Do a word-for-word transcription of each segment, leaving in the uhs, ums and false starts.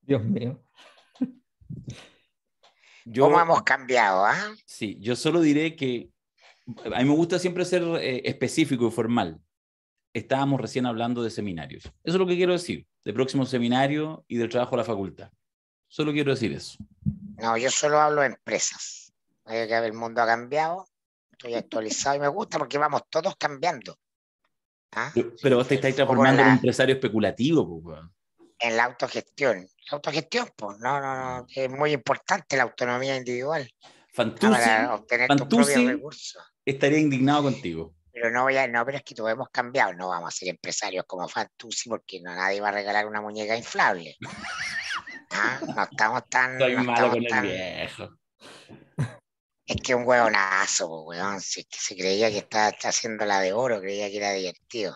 Dios mío. Yo, ¿cómo hemos cambiado? ¿eh? Sí, yo solo diré que a mí me gusta siempre ser eh, específico y formal. Estábamos recién hablando de seminarios. Eso es lo que quiero decir, del próximo seminario y del trabajo de la facultad. Solo quiero decir eso. No, yo solo hablo de empresas. El mundo ha cambiado, estoy actualizado y me gusta porque vamos todos cambiando. ¿Ah? Pero, pero vos te estáis transformando la... en un empresario especulativo. Pues. En la autogestión. La autogestión, pues, no, no, no, es muy importante la autonomía individual. Fantuzzi, para obtener tus propios recursos. Estaría indignado contigo. Pero no voy a, no, pero es que todos hemos cambiado, no vamos a ser empresarios como Fantuzzi porque no, nadie va a regalar una muñeca inflable. ¿Ah? No estamos tan... Estoy no malo con tan... el viejo. Es que un huevonazo, huevón, si, que se creía que estaba haciendo la de oro, creía que era divertido.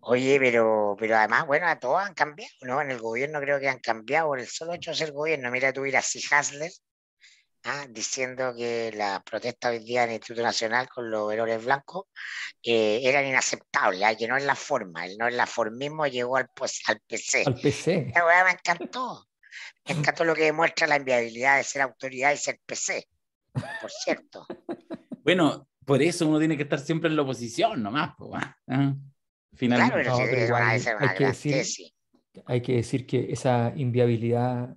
Oye, pero, pero además, bueno, a todos han cambiado, ¿no? En el gobierno creo que han cambiado, por el solo hecho de ser gobierno. Mira tú, Iraci Hassler, ¿ah? diciendo que la protesta hoy día en el Instituto Nacional con los veroles blancos eh, eran inaceptables, ¿ah? que no es la forma, el no es la formismo llegó al, pues, al P C. Al P C. La weá me encantó. Me encantó lo que demuestra la inviabilidad de ser autoridad y ser P C, por cierto. Bueno, por eso uno tiene que estar siempre en la oposición, nomás, pues, ¿eh? Finalmente. Claro, pero no, pero igual, hay, hay, que decir, tesis. hay que decir que esa inviabilidad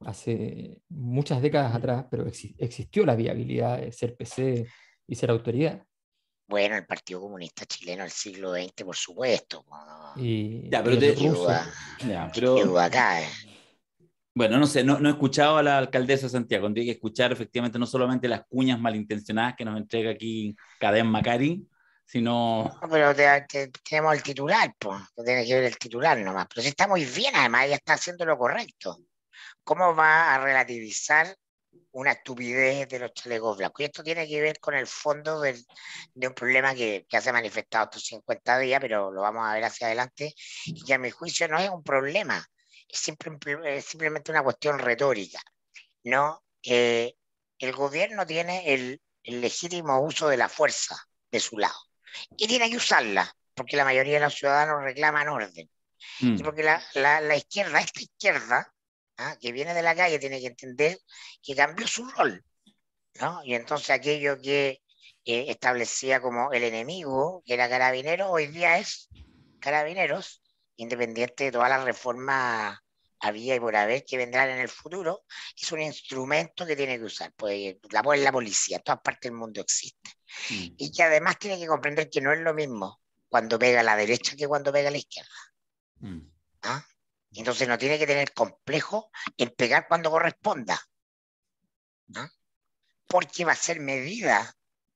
hace muchas décadas atrás, pero ex, existió la viabilidad de ser P C y ser autoridad. Bueno, el Partido Comunista Chileno del siglo veinte, por supuesto. Y, ya, pero te duda, ya, pero... duda acá, eh. Bueno, no sé, no, no he escuchado a la alcaldesa de Santiago. Tendría que escuchar efectivamente no solamente las cuñas malintencionadas que nos entrega aquí Cadem Macari, sino... No, pero te, te, tenemos el titular, pues. Tienes que ver el titular nomás. Pero sí está muy bien, además, ella está haciendo lo correcto. ¿Cómo va a relativizar una estupidez de los chalecos blancos? Y esto tiene que ver con el fondo del, de un problema que ya se ha manifestado estos cincuenta días, pero lo vamos a ver hacia adelante, y que a mi juicio no es un problema, es, simple, es simplemente una cuestión retórica, ¿no? Eh, el gobierno tiene el, el legítimo uso de la fuerza de su lado, y tiene que usarla, porque la mayoría de los ciudadanos reclaman orden. Mm. Y porque la, la, la izquierda, esta izquierda, ¿ah? que viene de la calle, tiene que entender que cambió su rol, ¿no? Y entonces aquello que eh, establecía como el enemigo, que era Carabineros, hoy día es Carabineros, independiente de todas las reformas había y por haber que vendrán en el futuro, es un instrumento que tiene que usar, pues la, la policía, en todas partes del mundo existe. Mm. Y que además tiene que comprender que no es lo mismo cuando pega a la derecha que cuando pega a la izquierda. Mm. ¿Ah? Entonces no tiene que tener complejo en pegar cuando corresponda, ¿no? Porque va a ser medida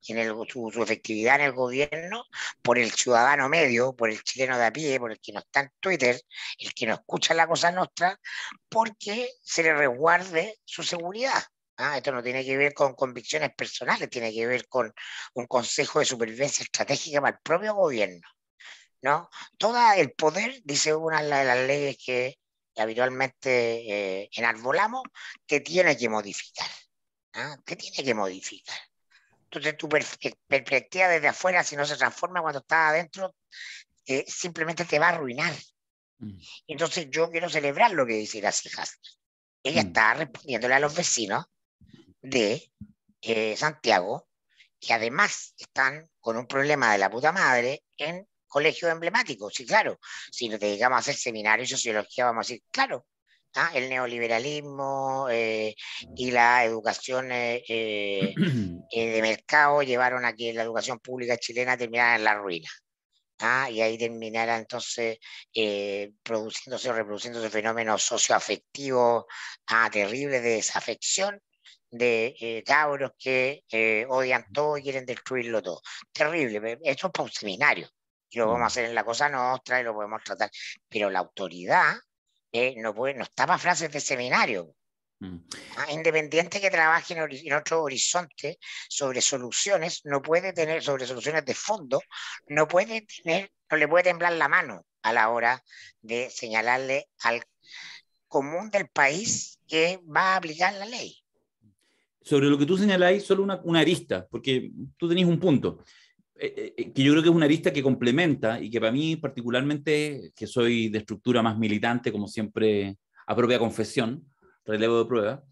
en el, su, su efectividad en el gobierno por el ciudadano medio, por el chileno de a pie, por el que no está en Twitter, el que no escucha La Cosa Nostra, porque se le resguarde su seguridad. ¿Ah? Esto no tiene que ver con convicciones personales, tiene que ver con un consejo de supervivencia estratégica para el propio gobierno, ¿no? Todo el poder, dice una de las leyes que habitualmente eh, enarbolamos, te tiene que modificar, ¿ah? te tiene que modificar. Entonces tu per perspectiva desde afuera, si no se transforma cuando estás adentro, eh, simplemente te va a arruinar. Mm. Entonces yo quiero celebrar lo que dice Iraci Hassler. Ella mm. está respondiéndole a los vecinos de eh, Santiago, que además están con un problema de la puta madre en colegios emblemáticos. Sí, claro, si nos dedicamos a hacer seminarios de sociología, vamos a decir, claro, ¿ah? el neoliberalismo eh, y la educación eh, eh, de mercado llevaron a que la educación pública chilena terminara en la ruina. ¿Ah? Y ahí terminara entonces eh, produciéndose o reproduciéndose fenómenos socioafectivos ah, terribles de desafección de eh, cabros que eh, odian todo y quieren destruirlo todo. Terrible, esto es para un seminario. Y lo podemos hacer en La Cosa Nostra y lo podemos tratar, pero la autoridad eh, no, puede, no está para frases de seminario. Mm. Ah, independiente que trabaje en, en otro horizonte sobre soluciones, no puede tener, sobre soluciones de fondo, no puede tener, no le puede temblar la mano a la hora de señalarle al común del país que va a aplicar la ley. Sobre lo que tú señaláis, solo una, una arista, porque tú tenés un punto. eh, eh, que yo creo que es una arista que complementa y que para mí particularmente, que soy de estructura más militante, como siempre, a propia confesión, relevo de prueba,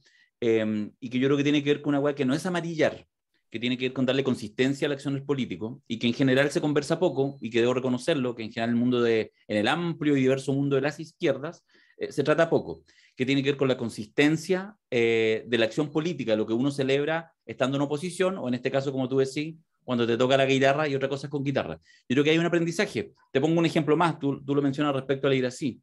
eh, y que yo creo que tiene que ver con una hueá que no es amarillar, que tiene que ver con darle consistencia a la acción del político, y que en general se conversa poco, y que debo reconocerlo, que en general el mundo de, en el amplio y diverso mundo de las izquierdas, eh, se trata poco, que tiene que ver con la consistencia eh, de la acción política, lo que uno celebra estando en oposición, o en este caso, como tú decís, cuando te toca la guitarra y otra cosa es con guitarra. Yo creo que hay un aprendizaje. Te pongo un ejemplo más, tú, tú lo mencionas respecto a la Iraci.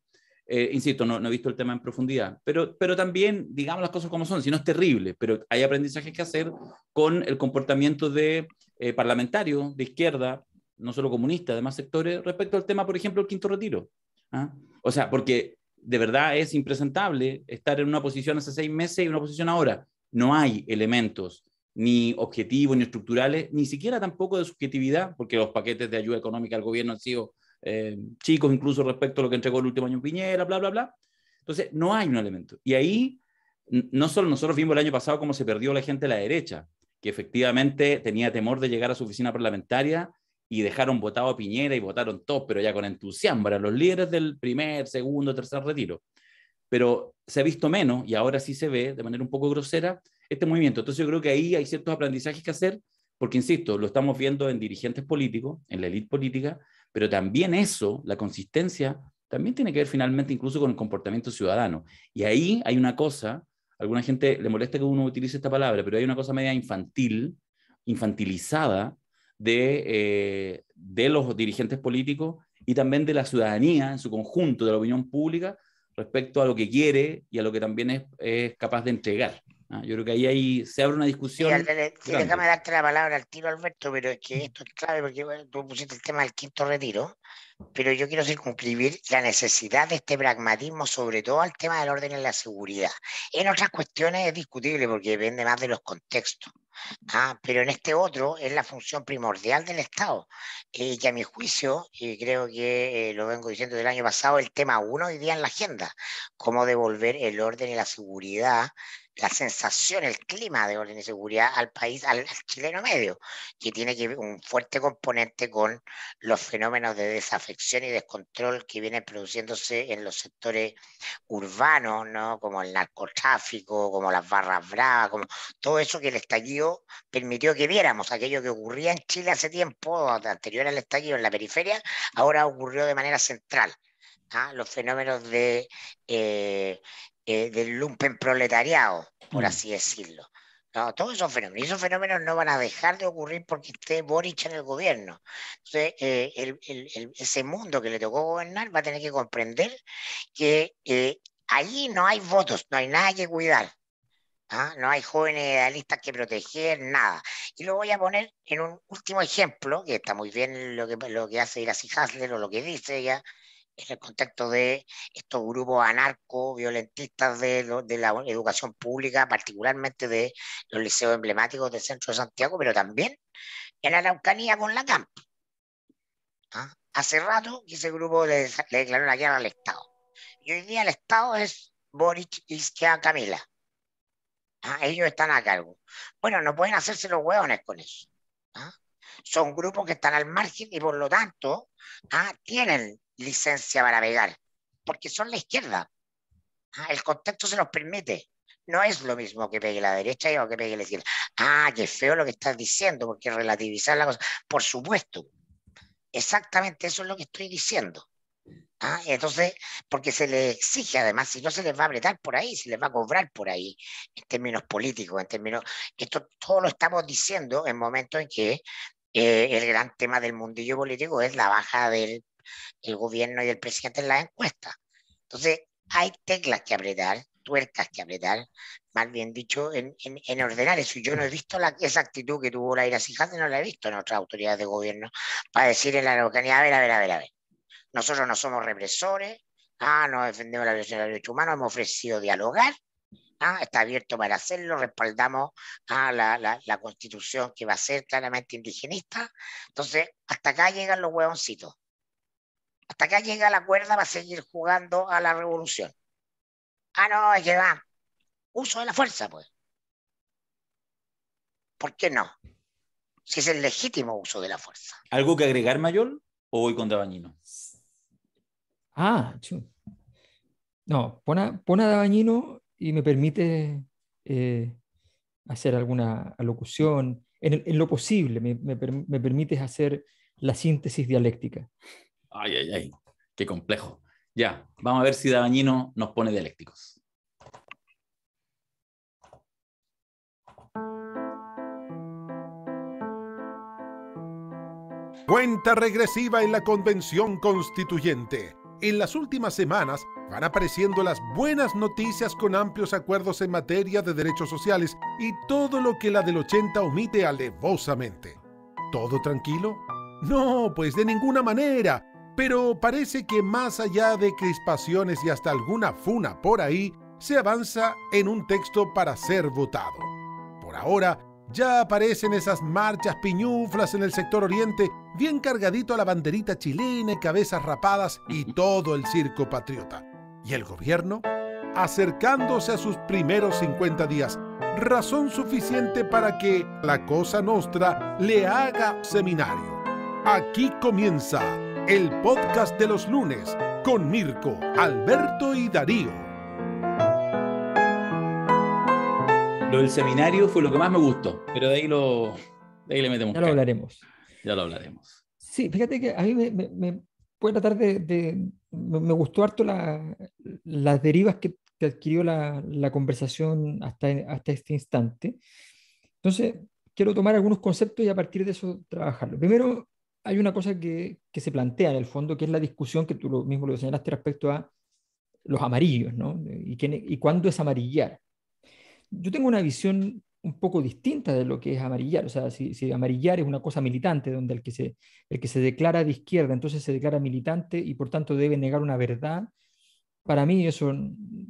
Eh, insisto, no, no he visto el tema en profundidad, pero, pero también, digamos las cosas como son, si no es terrible, pero hay aprendizajes que hacer con el comportamiento de eh, parlamentarios de izquierda, no solo comunistas, de más sectores, respecto al tema, por ejemplo, el quinto retiro. ¿Ah? O sea, porque de verdad es impresentable estar en una posición hace seis meses y una posición ahora. No hay elementos ni objetivos, ni estructurales, ni siquiera tampoco de subjetividad, porque los paquetes de ayuda económica al gobierno han sido Eh, chicos incluso respecto a lo que entregó el último año Piñera, bla, bla, bla. Entonces no hay un elemento, y ahí no solo nosotros vimos el año pasado cómo se perdió la gente de la derecha, que efectivamente tenía temor de llegar a su oficina parlamentaria y dejaron votado a Piñera y votaron todos, pero ya con entusiasmo, para los líderes del primer, segundo, tercer retiro, pero se ha visto menos, y ahora sí se ve de manera un poco grosera este movimiento. Entonces yo creo que ahí hay ciertos aprendizajes que hacer, porque insisto, lo estamos viendo en dirigentes políticos, en la élite política, pero también eso, la consistencia, también tiene que ver finalmente incluso con el comportamiento ciudadano. Y ahí hay una cosa, a alguna gente le molesta que uno utilice esta palabra, pero hay una cosa media infantil, infantilizada, de, eh, de los dirigentes políticos y también de la ciudadanía en su conjunto, de la opinión pública, respecto a lo que quiere y a lo que también es, es capaz de entregar. Ah, yo creo que ahí, ahí se abre una discusión. Sí, le, sí, déjame darte la palabra al tiro, Alberto, pero es que esto es clave, porque bueno, tú pusiste el tema del quinto retiro, pero yo quiero circunscribir la necesidad de este pragmatismo, sobre todo al tema del orden en la seguridad. En otras cuestiones es discutible porque depende más de los contextos. Ah, pero en este otro es la función primordial del Estado, eh, que a mi juicio, y creo que eh, lo vengo diciendo del año pasado, el tema uno hoy día en la agenda, cómo devolver el orden y la seguridad, la sensación, el clima de orden y seguridad al país, al, al chileno medio, que tiene que un fuerte componente con los fenómenos de desafección y descontrol que vienen produciéndose en los sectores urbanos, ¿no? Como el narcotráfico, como las barras bravas, como todo eso que el estallido permitió que viéramos, aquello que ocurría en Chile hace tiempo, anterior al estallido en la periferia, ahora ocurrió de manera central. ¿Ah? Los fenómenos de, eh, eh, del lumpenproletariado, por así decirlo. No, todos esos fenómenos, y esos fenómenos no van a dejar de ocurrir porque esté Boric en el gobierno. Entonces, eh, el, el, el, ese mundo que le tocó gobernar va a tener que comprender que eh, allí no hay votos, no hay nada que cuidar. ¿Ah? No hay jóvenes idealistas que proteger, nada. Y lo voy a poner en un último ejemplo, que está muy bien lo que, lo que hace Iraci Hassler, o lo que dice ella, en el contexto de estos grupos anarco-violentistas de, de la educación pública, particularmente de los liceos emblemáticos del centro de Santiago, pero también en Araucanía con la CAM. ¿Ah? Hace rato ese grupo le, le declaró la guerra al Estado. Y hoy día el Estado es Boric, Izkia, Camila. ¿Ah? Ellos están a cargo. Bueno, no pueden hacerse los hueones con eso. ¿Ah? Son grupos que están al margen y por lo tanto ¿ah? tienen licencia para pegar, porque son la izquierda. ¿Ah? El contexto se los permite. No es lo mismo que pegue la derecha o que pegue la izquierda. Ah, qué feo lo que estás diciendo, porque relativizar la cosa. Por supuesto, exactamente eso es lo que estoy diciendo. Ah, entonces, porque se les exige además, si no se les va a apretar por ahí, se les va a cobrar por ahí, en términos políticos, en términos, esto todo lo estamos diciendo en momentos en que eh, el gran tema del mundillo político es la baja del el gobierno y del presidente en las encuestas. Entonces, hay teclas que apretar, tuercas que apretar, más bien dicho, en, en, en ordenar eso. Yo no he visto la, esa actitud que tuvo la Iraci Hassler, no la he visto en otras autoridades de gobierno, para decir en la Araucanía, a ver, a ver, a ver, a ver. Nosotros no somos represores, ah, no defendemos la violación de los derechos humanos, hemos ofrecido dialogar, ah, está abierto para hacerlo, respaldamos ah, la, la, la constitución que va a ser claramente indigenista. Entonces, hasta acá llegan los huevoncitos. Hasta acá llega la cuerda para seguir jugando a la revolución. Ah, no, es que va. Uso de la fuerza, pues. ¿Por qué no? si es el legítimo uso de la fuerza. ¿Algo que agregar, Mayol, o voy con Dabañino? Ah, chu. No, pon a, pon a Dabañino y me permite eh, hacer alguna alocución. En, el, en lo posible, me, me, me permites hacer la síntesis dialéctica. Ay, ay, ay, qué complejo. Ya, vamos a ver si Dabañino nos pone dialécticos. Cuenta regresiva en la Convención Constituyente. En las últimas semanas van apareciendo las buenas noticias con amplios acuerdos en materia de derechos sociales y todo lo que la del ochenta omite alevosamente. ¿Todo tranquilo? No, pues de ninguna manera. Pero parece que más allá de crispaciones y hasta alguna funa por ahí, se avanza en un texto para ser votado. Por ahora, ya aparecen esas marchas piñuflas en el sector oriente, bien cargadito a la banderita chilena y cabezas rapadas y todo el circo patriota. ¿Y el gobierno? Acercándose a sus primeros cincuenta días, razón suficiente para que la Cosa Nostra le haga seminario. Aquí comienza el podcast de los lunes con Mirko, Alberto y Darío. Lo del seminario fue lo que más me gustó, pero de ahí, lo, de ahí le metemos. Ya lo hablaremos. Ya lo hablaremos. Sí, fíjate que a mí me, me, me puede tratar de... de me, me gustó harto la, las derivas que, que adquirió la, la conversación hasta, hasta este instante. Entonces, quiero tomar algunos conceptos y a partir de eso trabajarlo. Primero, hay una cosa que, que se plantea en el fondo, que es la discusión que tú mismo lo señalaste respecto a los amarillos, ¿no? Y, quién, y cuándo es amarillar. Yo tengo una visión un poco distinta de lo que es amarillar. O sea, si, si amarillar es una cosa militante, donde el que, se, el que se declara de izquierda, entonces se declara militante y por tanto debe negar una verdad, para mí eso,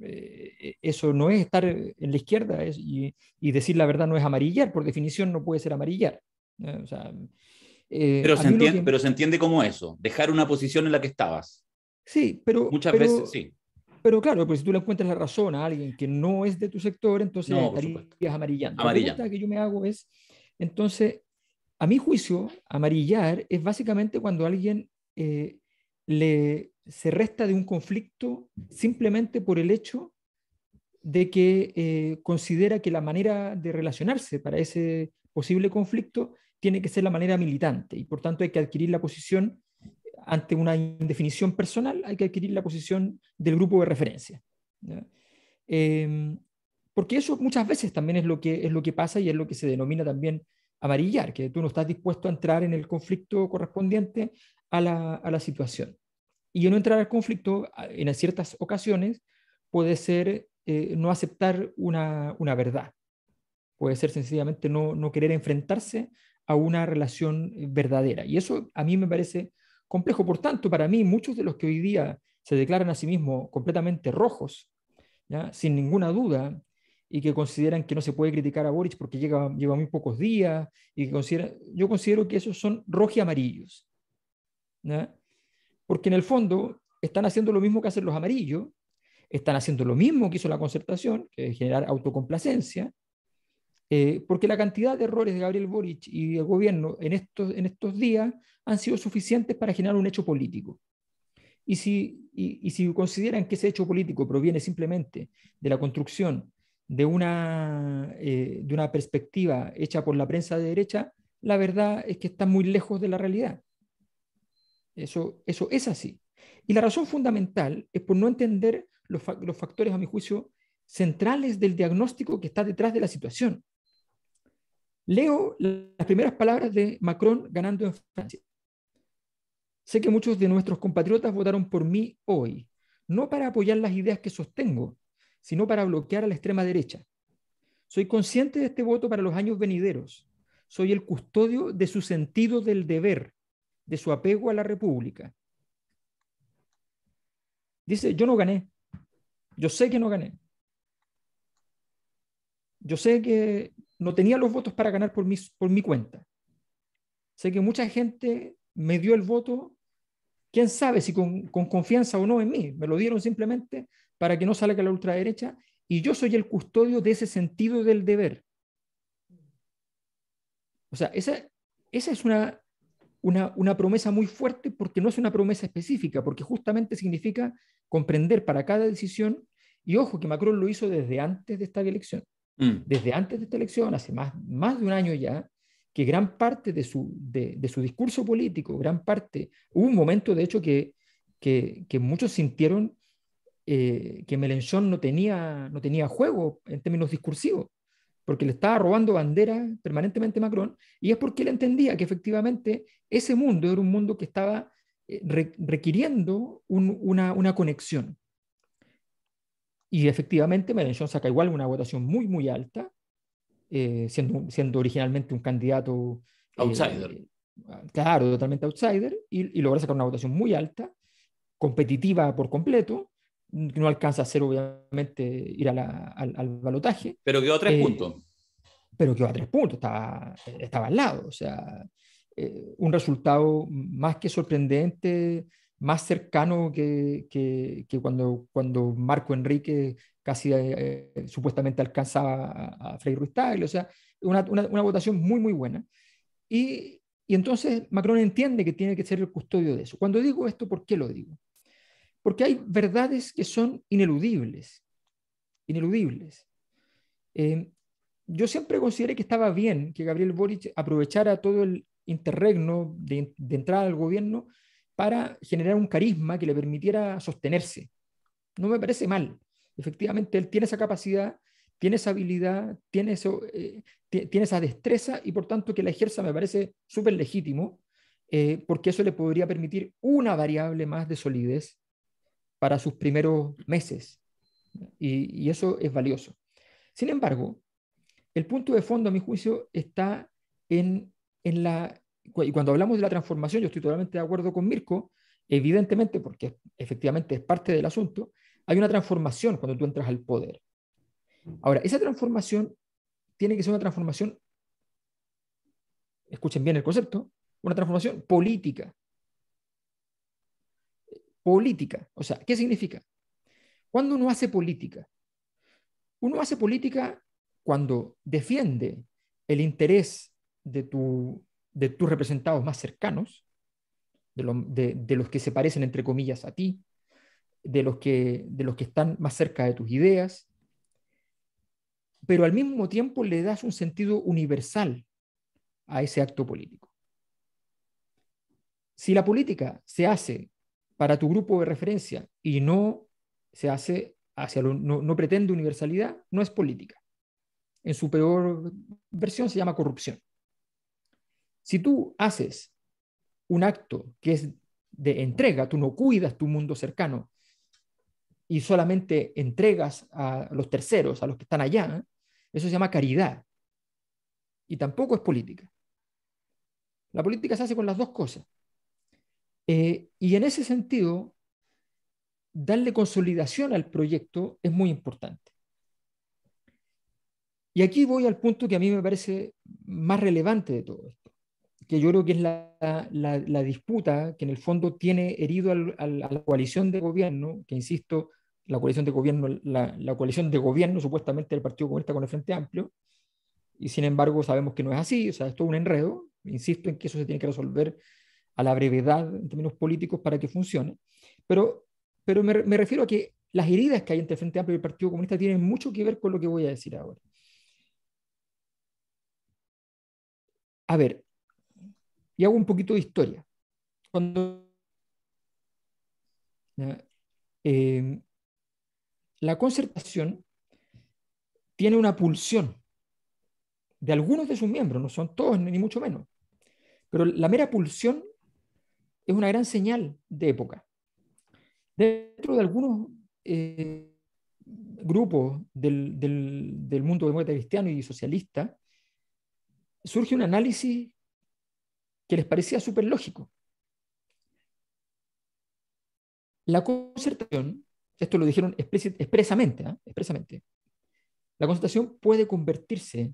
eh, eso no es estar en la izquierda, es, y, y decir la verdad no es amarillar, por definición no puede ser amarillar. O sea, eh, pero, se entiende, que... pero se entiende como eso, dejar una posición en la que estabas. Sí, pero... Muchas pero... veces, sí. Pero claro, pues si tú le encuentras la razón a alguien que no es de tu sector, entonces no, estarías amarillando. La pregunta que yo me hago es, entonces, a mi juicio, amarillar es básicamente cuando alguien eh, le, se resta de un conflicto simplemente por el hecho de que eh, considera que la manera de relacionarse para ese posible conflicto tiene que ser la manera militante y por tanto hay que adquirir la posición. Ante una indefinición personal hay que adquirir la posición del grupo de referencia, ¿no? Eh, porque eso muchas veces también es lo, que, es lo que pasa y es lo que se denomina también amarillar, que tú no estás dispuesto a entrar en el conflicto correspondiente a la, a la situación. Y no entrar al conflicto en ciertas ocasiones puede ser eh, no aceptar una, una verdad, puede ser sencillamente no, no querer enfrentarse a una relación verdadera. Y eso a mí me parece... complejo. Por tanto, para mí, muchos de los que hoy día se declaran a sí mismos completamente rojos, ¿ya? Sin ninguna duda, y que consideran que no se puede criticar a Boric porque llega, lleva muy pocos días, y que considera, yo considero que esos son rojos y amarillos, ¿ya? Porque en el fondo están haciendo lo mismo que hacen los amarillos, están haciendo lo mismo que hizo la Concertación, que es generar autocomplacencia, Eh, porque la cantidad de errores de Gabriel Boric y el gobierno en estos, en estos días han sido suficientes para generar un hecho político. Y si, y, y si consideran que ese hecho político proviene simplemente de la construcción de una, eh, de una perspectiva hecha por la prensa de derecha, la verdad es que está muy lejos de la realidad. Eso, eso es así. Y la razón fundamental es por no entender los, los factores, a mi juicio, centrales del diagnóstico que está detrás de la situación. Leo las primeras palabras de Macron ganando en Francia. Sé que muchos de nuestros compatriotas votaron por mí hoy, no para apoyar las ideas que sostengo, sino para bloquear a la extrema derecha. Soy consciente de este voto para los años venideros. Soy el custodio de su sentido del deber, de su apego a la República. Dice, yo no gané. Yo sé que no gané. Yo sé que no tenía los votos para ganar por mi, por mi cuenta. Sé que mucha gente me dio el voto, quién sabe si con, con confianza o no en mí, me lo dieron simplemente para que no salga la ultraderecha, y yo soy el custodio de ese sentido del deber. O sea, esa, Esa es una, una, una promesa muy fuerte, porque no es una promesa específica, porque justamente significa comprender para cada decisión, y ojo que Macron lo hizo desde antes de esta elección, mm. desde antes de esta elección, hace más, más de un año ya, que gran parte de su, de, de su discurso político, gran parte, hubo un momento de hecho que, que, que muchos sintieron eh, que Mélenchon no tenía, no tenía juego en términos discursivos, porque le estaba robando bandera permanentemente a Macron, y es porque él entendía que efectivamente ese mundo era un mundo que estaba eh, re, requiriendo un, una, una conexión. Y efectivamente Mélenchon saca igual una votación muy, muy alta, Eh, siendo, siendo originalmente un candidato eh, outsider, eh, claro, totalmente outsider, y, y logra sacar una votación muy alta, competitiva por completo, que no alcanza a hacer obviamente ir a la, al, al balotaje, pero quedó a tres eh, puntos pero quedó a tres puntos, estaba, estaba al lado, o sea, eh, un resultado más que sorprendente, más cercano que, que, que cuando, cuando Marco Enrique casi eh, supuestamente alcanzaba a, a Frei Ruiz Tagle, o sea, una, una, una votación muy, muy buena. Y, y entonces Macron entiende que tiene que ser el custodio de eso. Cuando digo esto, ¿por qué lo digo? Porque hay verdades que son ineludibles, ineludibles. Eh, yo siempre consideré que estaba bien que Gabriel Boric aprovechara todo el interregno de, de entrada al gobierno para generar un carisma que le permitiera sostenerse. No me parece mal. Efectivamente, él tiene esa capacidad, tiene esa habilidad, tiene, eso, eh, tiene esa destreza, y por tanto que la ejerza me parece súper legítimo, eh, porque eso le podría permitir una variable más de solidez para sus primeros meses. Y, y eso es valioso. Sin embargo, el punto de fondo, a mi juicio, está en, en la... Y cuando hablamos de la transformación, yo estoy totalmente de acuerdo con Mirko, evidentemente, porque efectivamente es parte del asunto, hay una transformación cuando tú entras al poder. Ahora, esa transformación tiene que ser una transformación, escuchen bien el concepto, una transformación política. Política. O sea, ¿qué significa? Cuando uno hace política, uno hace política cuando defiende el interés de tu... de tus representados más cercanos, de, lo, de, de los que se parecen, entre comillas, a ti, de los, que, de los que están más cerca de tus ideas, pero al mismo tiempo le das un sentido universal a ese acto político. Si la política se hace para tu grupo de referencia y no se hace hacia lo, no, no pretende universalidad, no es política. En su peor versión se llama corrupción. Si tú haces un acto que es de entrega, tú no cuidas tu mundo cercano y solamente entregas a los terceros, a los que están allá, eso se llama caridad. Y tampoco es política. La política se hace con las dos cosas. Eh, y en ese sentido, darle consolidación al proyecto es muy importante. Y aquí voy al punto que a mí me parece más relevante de todo esto, que yo creo que es la, la, la disputa que en el fondo tiene herido al, al, a la coalición de gobierno, que insisto, la coalición de gobierno, la, la coalición de gobierno supuestamente del Partido Comunista con el Frente Amplio, y sin embargo sabemos que no es así, o sea, es todo un enredo, insisto en que eso se tiene que resolver a la brevedad en términos políticos para que funcione, pero, pero me, me refiero a que las heridas que hay entre el Frente Amplio y el Partido Comunista tienen mucho que ver con lo que voy a decir ahora. A ver, y hago un poquito de historia. Cuando, eh, la concertación tiene una pulsión de algunos de sus miembros, no son todos ni mucho menos, pero la mera pulsión es una gran señal de época. Dentro de algunos eh, grupos del, del, del mundo demócrata cristiano y socialista surge un análisis que les parecía súper lógico. La concertación, esto lo dijeron expresamente, ¿eh? expresamente, la concertación puede convertirse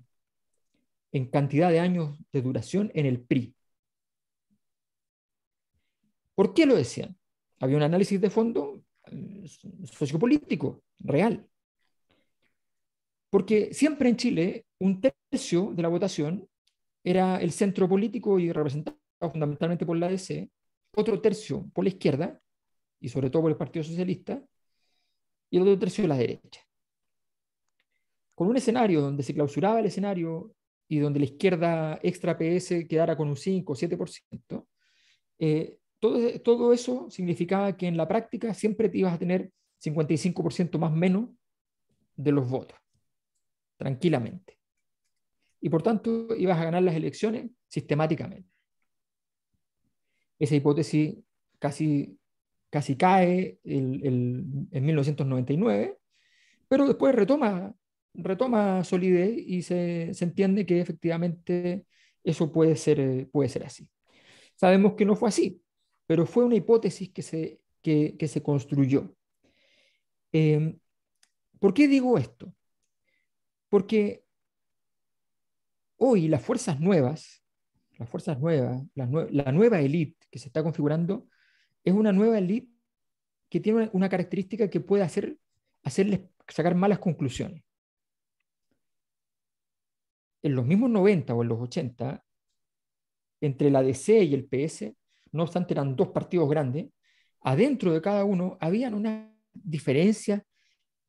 en cantidad de años de duración en el P R I. ¿Por qué lo decían? Había un análisis de fondo sociopolítico, real. Porque siempre en Chile un tercio de la votación era el centro político y representado fundamentalmente por la A D C, otro tercio por la izquierda, y sobre todo por el Partido Socialista, y el otro tercio de la derecha. Con un escenario donde se clausuraba el escenario y donde la izquierda extra P S quedara con un cinco o siete por ciento, eh, todo, todo eso significaba que en la práctica siempre te ibas a tener cincuenta y cinco por ciento más o menos de los votos, tranquilamente. Y por tanto, ibas a ganar las elecciones sistemáticamente. Esa hipótesis casi, casi cae el, el, en mil novecientos noventa y nueve, pero después retoma, retoma solidez y se, se entiende que efectivamente eso puede ser, puede ser así. Sabemos que no fue así, pero fue una hipótesis que se, que, que se construyó. Eh, ¿Por qué digo esto? Porque hoy las fuerzas nuevas, las fuerzas nuevas, la, nue la nueva élite que se está configurando, es una nueva élite que tiene una, una característica que puede hacer, hacerles sacar malas conclusiones. En los mismos noventa o en los ochenta, entre la A D C y el P S, no obstante eran dos partidos grandes, adentro de cada uno habían una diferencia,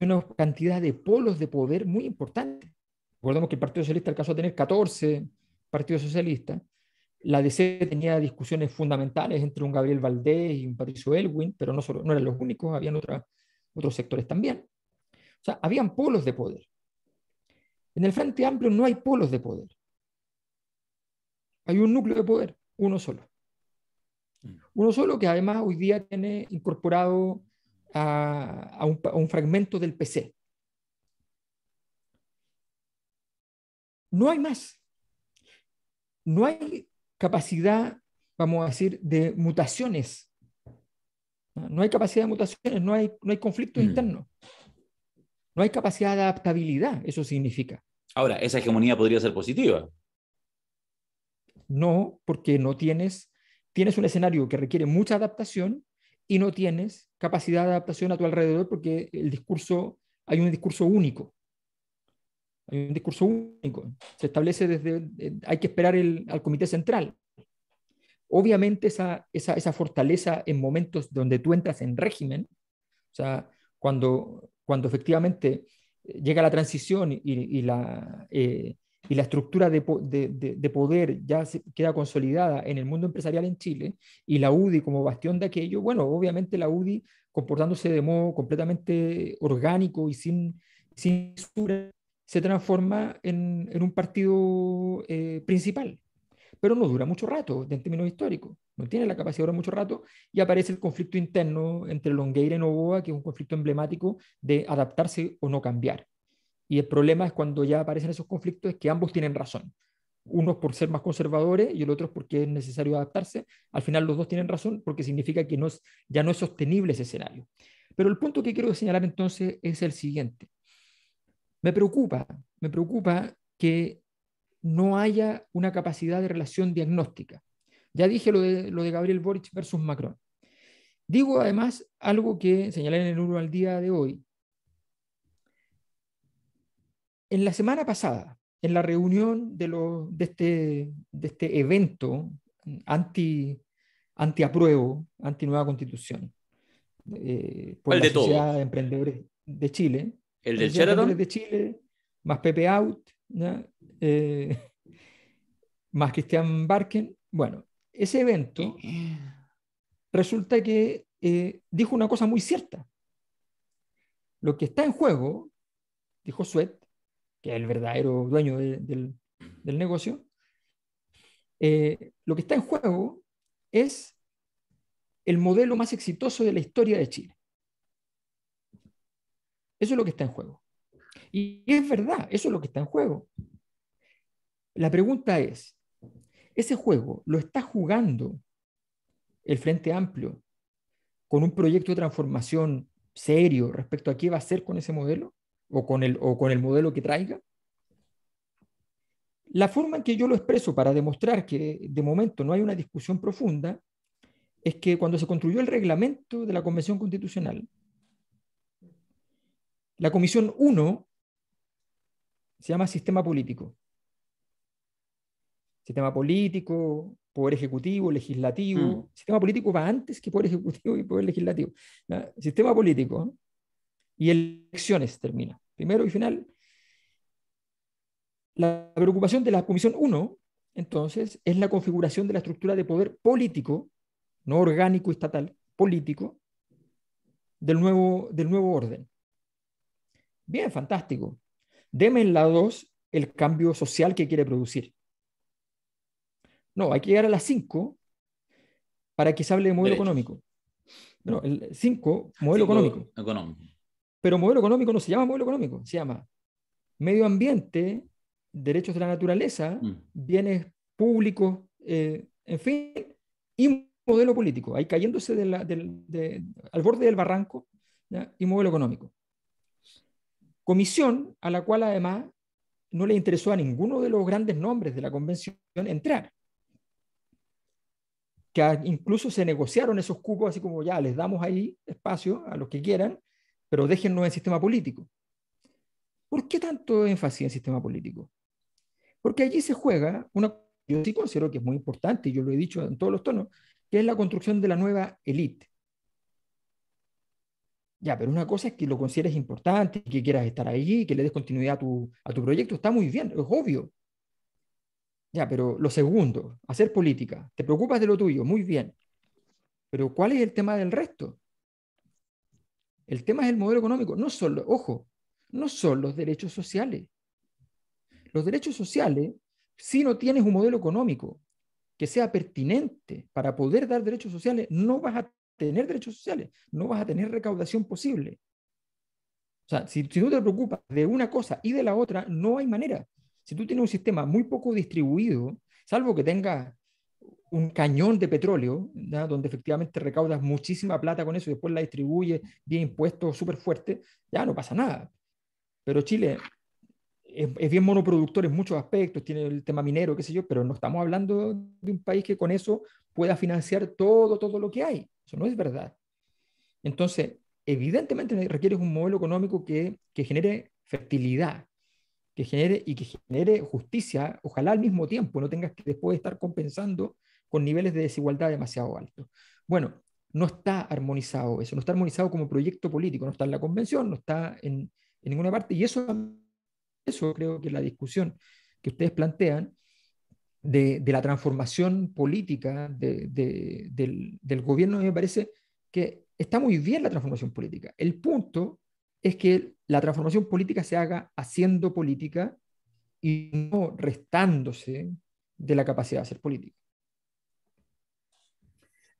una cantidad de polos de poder muy importante. Recordemos que el Partido Socialista alcanzó a tener catorce partidos socialistas, la A D C tenía discusiones fundamentales entre un Gabriel Valdés y un Patricio Elwin, pero no, solo, no eran los únicos, habían otra, otros sectores también. O sea, habían polos de poder. En el Frente Amplio no hay polos de poder. Hay un núcleo de poder, uno solo. Uno solo que además hoy día tiene incorporado a, a, un, a un fragmento del P C. No hay más. No hay capacidad, vamos a decir, de mutaciones. No hay capacidad de mutaciones, no hay, no hay conflictos mm. internos. No hay capacidad de adaptabilidad, eso significa. Ahora, ¿esa hegemonía podría ser positiva? No, porque no tienes, tienes un escenario que requiere mucha adaptación y no tienes capacidad de adaptación a tu alrededor porque el discurso, hay un discurso único. Hay un discurso único. Se establece desde, hay que esperar el, al Comité Central. Obviamente esa, esa, esa fortaleza en momentos donde tú entras en régimen, o sea, cuando... cuando efectivamente llega la transición y, y, la, eh, y la estructura de, de, de, de poder ya se queda consolidada en el mundo empresarial en Chile, y la U D I como bastión de aquello, bueno, obviamente la U D I comportándose de modo completamente orgánico y sin censura, se transforma en, en un partido eh, principal. Pero no dura mucho rato, en términos históricos. No tiene la capacidad de durar mucho rato y aparece el conflicto interno entre Longueira y Novoa, que es un conflicto emblemático de adaptarse o no cambiar. Y el problema es cuando ya aparecen esos conflictos es que ambos tienen razón. Unos por ser más conservadores y el otro porque es necesario adaptarse. Al final los dos tienen razón porque significa que no es, ya no es sostenible ese escenario. Pero el punto que quiero señalar entonces es el siguiente. Me preocupa, me preocupa que no haya una capacidad de relación diagnóstica. Ya dije lo de, lo de Gabriel Boric versus Macron. Digo además algo que señalé en el uno al día de hoy. En la semana pasada, en la reunión de, lo, de, este, de este evento anti, anti-apruebo, anti-nueva constitución, eh, por el la de Sociedad todo. de Emprendedores de Chile, el del Sheraton de Chile, más Pepe Out, ¿no? Eh, más Cristian Barken. Bueno, ese evento resulta que eh, dijo una cosa muy cierta. Lo que está en juego, dijo Sweat, que es el verdadero dueño de, del, del negocio, eh, lo que está en juego es el modelo más exitoso de la historia de Chile. Eso es lo que está en juego. Y es verdad, eso es lo que está en juego. La pregunta es, ¿ese juego lo está jugando el Frente Amplio con un proyecto de transformación serio respecto a qué va a hacer con ese modelo o con el, o con el modelo que traiga? La forma en que yo lo expreso para demostrar que de momento no hay una discusión profunda es que cuando se construyó el reglamento de la Convención Constitucional, la Comisión uno se llama Sistema Político. sistema político, poder ejecutivo, legislativo. Mm. Sistema político va antes que poder ejecutivo y poder legislativo. ¿No? Sistema político, ¿no? Y elecciones termina. Primero y final. La preocupación de la Comisión uno, entonces, es la configuración de la estructura de poder político, no orgánico estatal, político, del nuevo, del nuevo orden. Bien, fantástico. Deme en la dos el cambio social que quiere producir. No, hay que llegar a la cinco para que se hable de modelo Derecho. económico. No, el cinco, modelo cinco, económico. económico. Pero modelo económico no se llama modelo económico, se llama medio ambiente, derechos de la naturaleza, mm. bienes públicos, eh, en fin, y modelo político, ahí cayéndose de la, de, de, al borde del barranco, ¿ya? Y modelo económico. Comisión a la cual además no le interesó a ninguno de los grandes nombres de la convención entrar. Que incluso se negociaron esos cupos, así como ya les damos ahí espacio a los que quieran, pero déjennos en sistema político. ¿Por qué tanto énfasis en sistema político? Porque allí se juega una cosa que yo sí considero que es muy importante, y yo lo he dicho en todos los tonos, que es la construcción de la nueva élite. Ya, pero una cosa es que lo consideres importante, que quieras estar allí, que le des continuidad a tu, a tu proyecto, está muy bien, es obvio. Ya, pero lo segundo, hacer política, te preocupas de lo tuyo, muy bien. Pero ¿cuál es el tema del resto? El tema es el modelo económico, no solo, ojo, no son los derechos sociales. Los derechos sociales, si no tienes un modelo económico que sea pertinente para poder dar derechos sociales, no vas a tener derechos sociales, no vas a tener recaudación posible. O sea, si, si no te preocupas de una cosa y de la otra, no hay manera. Si tú tienes un sistema muy poco distribuido, salvo que tengas un cañón de petróleo, ¿no? Donde efectivamente recaudas muchísima plata con eso y después la distribuyes vía impuestos súper fuertes, ya no pasa nada. Pero Chile es, es bien monoproductor en muchos aspectos, tiene el tema minero, qué sé yo, pero no estamos hablando de un país que con eso pueda financiar todo, todo lo que hay. Eso no es verdad. Entonces, evidentemente requieres un modelo económico que, que genere fertilidad, que genere y que genere justicia, ojalá al mismo tiempo, no tengas que después estar compensando con niveles de desigualdad demasiado altos. Bueno, no está armonizado eso, no está armonizado como proyecto político, no está en la convención, no está en... en ninguna parte, y eso, eso creo que la discusión que ustedes plantean de, de la transformación política de, de, del, del gobierno, me parece que está muy bien la transformación política. El punto es que la transformación política se haga haciendo política y no restándose de la capacidad de hacer política.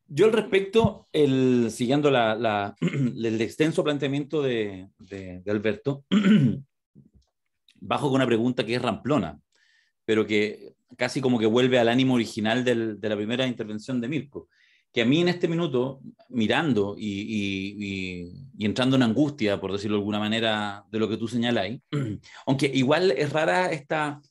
Yo al respecto, el, siguiendo la, la, el extenso planteamiento de, de, de Alberto, bajo con una pregunta que es ramplona, pero que casi como que vuelve al ánimo original del, de la primera intervención de Mirko, que a mí en este minuto, mirando y, y, y, y entrando en angustia, por decirlo de alguna manera, de lo que tú señalas, aunque igual es rara esta,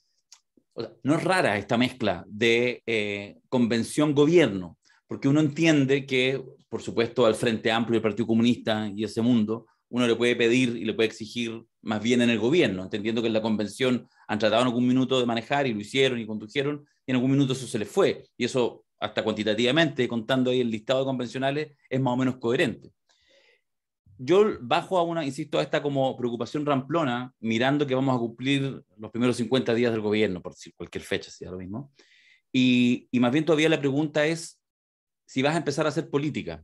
o sea, no es rara esta mezcla de eh, convención-gobierno, porque uno entiende que, por supuesto, al Frente Amplio y al Partido Comunista y ese mundo, uno le puede pedir y le puede exigir más bien en el gobierno, entendiendo que en la convención han tratado en algún minuto de manejar y lo hicieron y condujeron, y en algún minuto eso se les fue. Y eso, hasta cuantitativamente, contando ahí el listado de convencionales, es más o menos coherente. Yo bajo a una, insisto, a esta como preocupación ramplona, mirando que vamos a cumplir los primeros cincuenta días del gobierno, por decir cualquier fecha, si da lo mismo. Y, y más bien todavía la pregunta es, si vas a empezar a hacer política,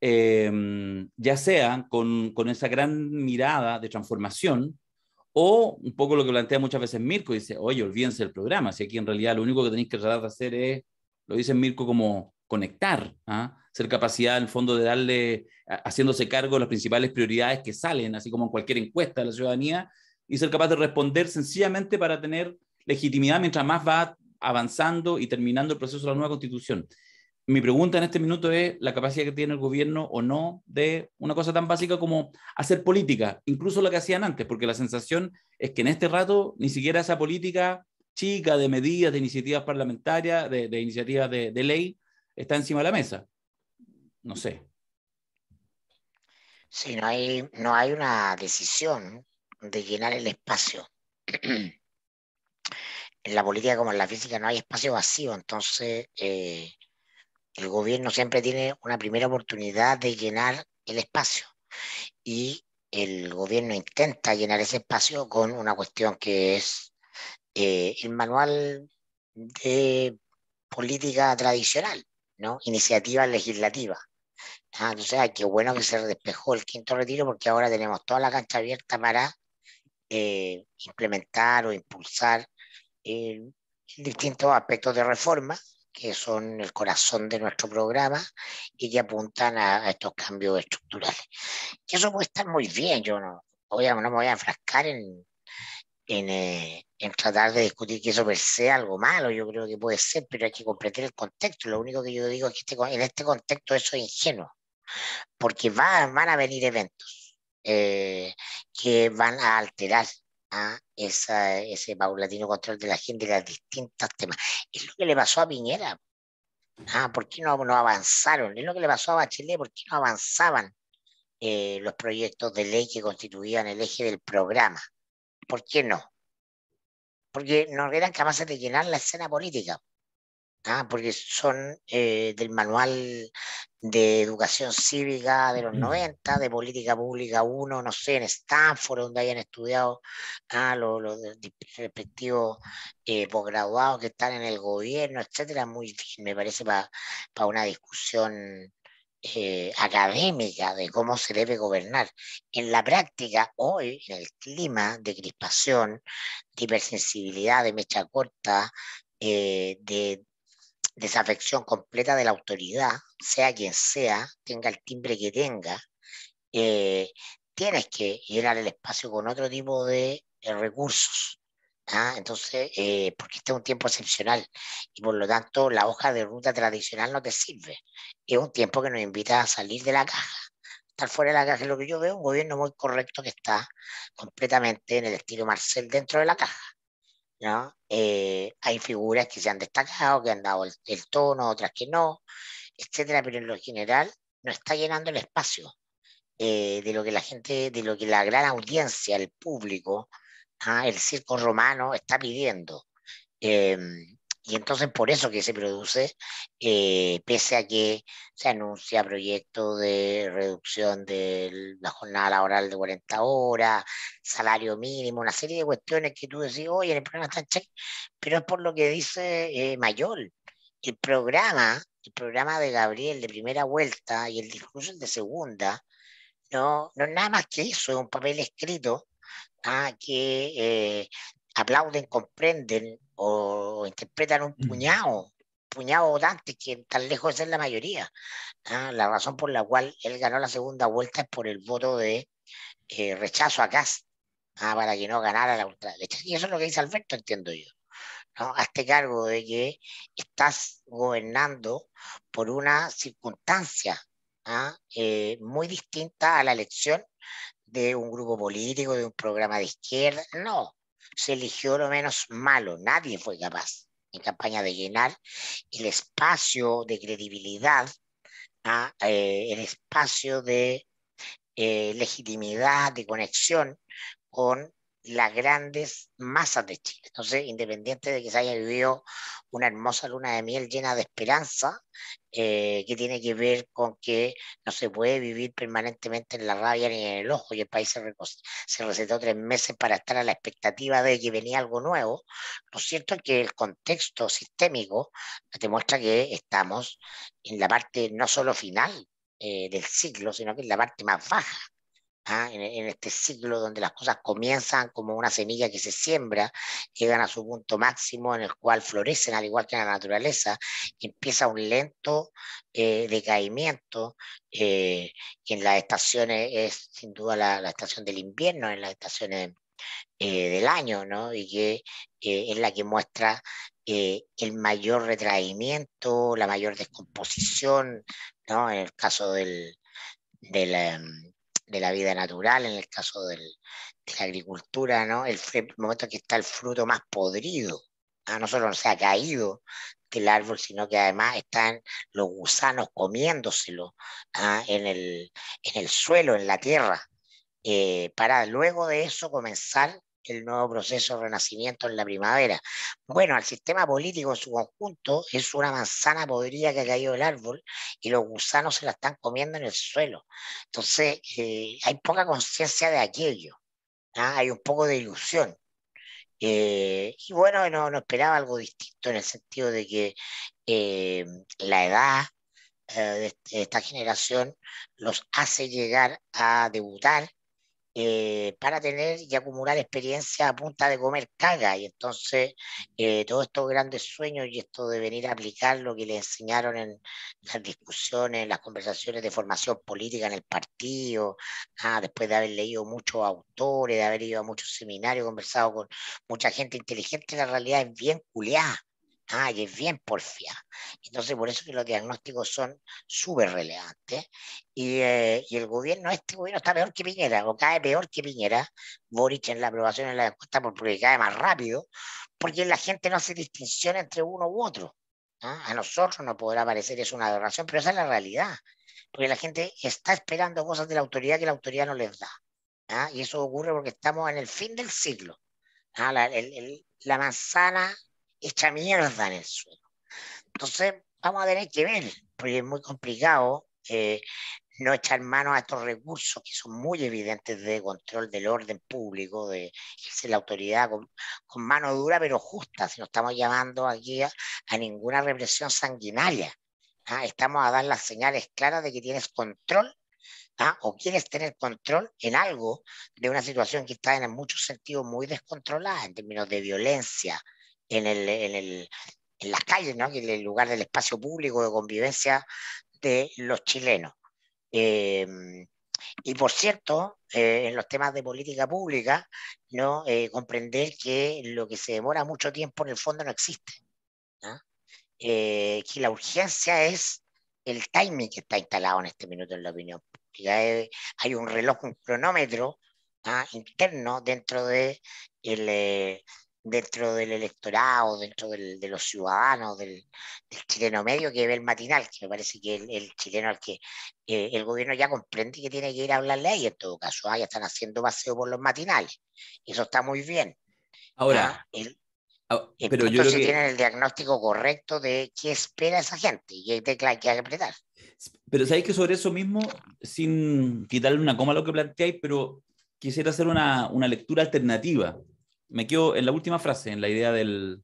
eh, ya sea con, con esa gran mirada de transformación, o un poco lo que plantea muchas veces Mirko, dice, oye, olvídense del programa, si aquí en realidad lo único que tenéis que tratar de hacer es, lo dice Mirko, como conectar, ¿ah? Ser capacidad en el fondo de darle, haciéndose cargo de las principales prioridades que salen, así como en cualquier encuesta de la ciudadanía, y ser capaz de responder sencillamente para tener legitimidad mientras más va avanzando y terminando el proceso de la nueva constitución. Mi pregunta en este minuto es la capacidad que tiene el gobierno o no de una cosa tan básica como hacer política, incluso la que hacían antes, porque la sensación es que en este rato ni siquiera esa política chica de medidas, de iniciativas parlamentarias, de, de iniciativas de, de ley, está encima de la mesa. No sé. Sí, no hay, no hay una decisión de llenar el espacio. en la política como en la física no hay espacio vacío, entonces eh, el gobierno siempre tiene una primera oportunidad de llenar el espacio, y el gobierno intenta llenar ese espacio con una cuestión que es eh, el manual de política tradicional, ¿no? Iniciativa legislativa. Ah, entonces, ay, qué bueno que se despejó el quinto retiro, porque ahora tenemos toda la cancha abierta para eh, implementar o impulsar eh, distintos aspectos de reforma que son el corazón de nuestro programa y que apuntan a, a estos cambios estructurales. Y eso puede estar muy bien. Yo no, voy a, no me voy a enfrascar en, en, eh, en tratar de discutir que eso per se algo malo. Yo creo que puede ser, pero hay que comprender el contexto. Lo único que yo digo es que este, en este contexto eso es ingenuo, porque va, van a venir eventos eh, que van a alterar a esa, ese paulatino control de la gente y las distintas temas. Es lo que le pasó a Piñera. Ah, ¿por qué no, no avanzaron? Es lo que le pasó a Bachelet. ¿Por qué no avanzaban eh, los proyectos de ley que constituían el eje del programa? ¿Por qué no? Porque no eran capaces de llenar la escena política. Ah, porque son eh, del manual de educación cívica de los noventa, de política pública uno, no sé, en Stanford, donde hayan estudiado ah, los, los respectivos eh, posgraduados que están en el gobierno, etcétera. Muy bien, me parece, para pa una discusión eh, académica de cómo se debe gobernar. En la práctica, hoy, en el clima de crispación, de hipersensibilidad, de mecha corta, eh, de desafección completa de la autoridad, sea quien sea, tenga el timbre que tenga, eh, tienes que llenar el espacio con otro tipo de eh, recursos. ¿Ah? Entonces, eh, porque este es un tiempo excepcional y por lo tanto la hoja de ruta tradicional no te sirve. Es un tiempo que nos invita a salir de la caja. Estar fuera de la caja es lo que yo veo, un gobierno muy correcto que está completamente en el estilo Marcel dentro de la caja, ¿no? Eh, hay figuras que se han destacado, que han dado el, el tono, otras que no, etcétera, pero en lo general no está llenando el espacio eh, de lo que la gente, de lo que la gran audiencia, el público, ah, el circo romano está pidiendo, eh, y entonces por eso que se produce eh, pese a que se anuncia proyecto de reducción de la jornada laboral de cuarenta horas, salario mínimo, una serie de cuestiones que tú decís, oye, el programa está en check, pero es por lo que dice eh, Mayol, el programa el programa de Gabriel de primera vuelta y el discurso de segunda no, no es nada más que eso, es un papel escrito ah, que eh, aplauden, comprenden o interpretan un puñado, puñado votantes que tan lejos de ser la mayoría. Ah, la razón por la cual él ganó la segunda vuelta es por el voto de eh, rechazo a Cast, ah, para que no ganara la ultraderecha. Y eso es lo que dice Alberto, entiendo yo, ¿no? Hazte cargo de que estás gobernando por una circunstancia ah, eh, muy distinta a la elección de un grupo político, de un programa de izquierda. No. Se eligió lo menos malo. Nadie fue capaz en campaña de llenar el espacio de credibilidad, ¿ah? eh, el espacio de eh, legitimidad, de conexión con las grandes masas de Chile. Entonces, independiente de que se haya vivido una hermosa luna de miel llena de esperanza, eh, que tiene que ver con que no se puede vivir permanentemente en la rabia ni en el ojo, y el país se, se recetó tres meses para estar a la expectativa de que venía algo nuevo. Lo cierto es que el contexto sistémico demuestra que estamos en la parte no solo final eh, del ciclo, sino que en la parte más baja. Ah, en, en este ciclo donde las cosas comienzan como una semilla que se siembra, llegan a su punto máximo en el cual florecen al igual que en la naturaleza, y empieza un lento eh, decaimiento eh, que en las estaciones es sin duda la, la estación del invierno, en las estaciones eh, del año, ¿no? Y que eh, es la que muestra eh, el mayor retraimiento, la mayor descomposición, ¿no? En el caso del... del um, de la vida natural, en el caso del, de la agricultura, ¿no? El, el momento en que está el fruto más podrido, ¿no? No solo se ha caído del árbol, sino que además están los gusanos comiéndoselo, ¿no? en, el, en el suelo, en la tierra, eh, para luego de eso comenzar el nuevo proceso de renacimiento en la primavera. Bueno, al sistema político en su conjunto es una manzana podrida que ha caído del árbol y los gusanos se la están comiendo en el suelo. Entonces, eh, hay poca conciencia de aquello, ¿ah? Hay un poco de ilusión. Eh, y bueno, no, no esperaba algo distinto en el sentido de que eh, la edad eh, de esta generación los hace llegar a debutar eh, para tener y acumular experiencia a punta de comer caga, y entonces eh, todos estos grandes sueños y esto de venir a aplicar lo que les enseñaron en las discusiones, en las conversaciones de formación política en el partido, ah, después de haber leído muchos autores, de haber ido a muchos seminarios, conversado con mucha gente inteligente, la realidad es bien culiada, ah, y es bien porfiada. Entonces por eso que los diagnósticos son súper relevantes. Y, eh, y el gobierno, este gobierno está peor que Piñera, o cae peor que Piñera. Boric en la aprobación en la encuesta porque cae más rápido, porque la gente no hace distinción entre uno u otro, ¿ah? A nosotros nos podrá parecer es una aberración, pero esa es la realidad, porque la gente está esperando cosas de la autoridad que la autoridad no les da, ¿ah? Y eso ocurre porque estamos en el fin del siglo, ¿ah? la, el, el, la manzana hecha mierda en el suelo. Entonces vamos a tener que ver, porque es muy complicado eh, no echar mano a estos recursos que son muy evidentes de control del orden público, de ejercer la autoridad con, con mano dura pero justa. Si no estamos llamando aquí a, a ninguna represión sanguinaria, ¿ah? Estamos a dar las señales claras de que tienes control, ¿ah? O quieres tener control en algo de una situación que está en muchos sentidos muy descontrolada en términos de violencia en, el, en, el, en las calles, ¿no? En el lugar del espacio público de convivencia de los chilenos. Eh, y por cierto, eh, en los temas de política pública, ¿no? Eh, comprender que lo que se demora mucho tiempo en el fondo no existe, ¿no? Eh, que la urgencia es el timing que está instalado en este minuto en la opinión pública. Hay, hay un reloj, un cronómetro, ¿no? Interno dentro de el... Eh, dentro del electorado, dentro del, de los ciudadanos, del, del chileno medio que ve el matinal, que me parece que el, el chileno al que eh, el gobierno ya comprende que tiene que ir a hablarle ahí en todo caso, ah, ya están haciendo paseo por los matinales, eso está muy bien. Ahora, ah, el, ah, pero yo creo que tienen el diagnóstico correcto de qué espera esa gente y qué tecla hay que apretar. Pero sabéis que sobre eso mismo, sin quitarle una coma a lo que planteáis, pero quisiera hacer una, una lectura alternativa. Me quedo en la última frase, en la idea del,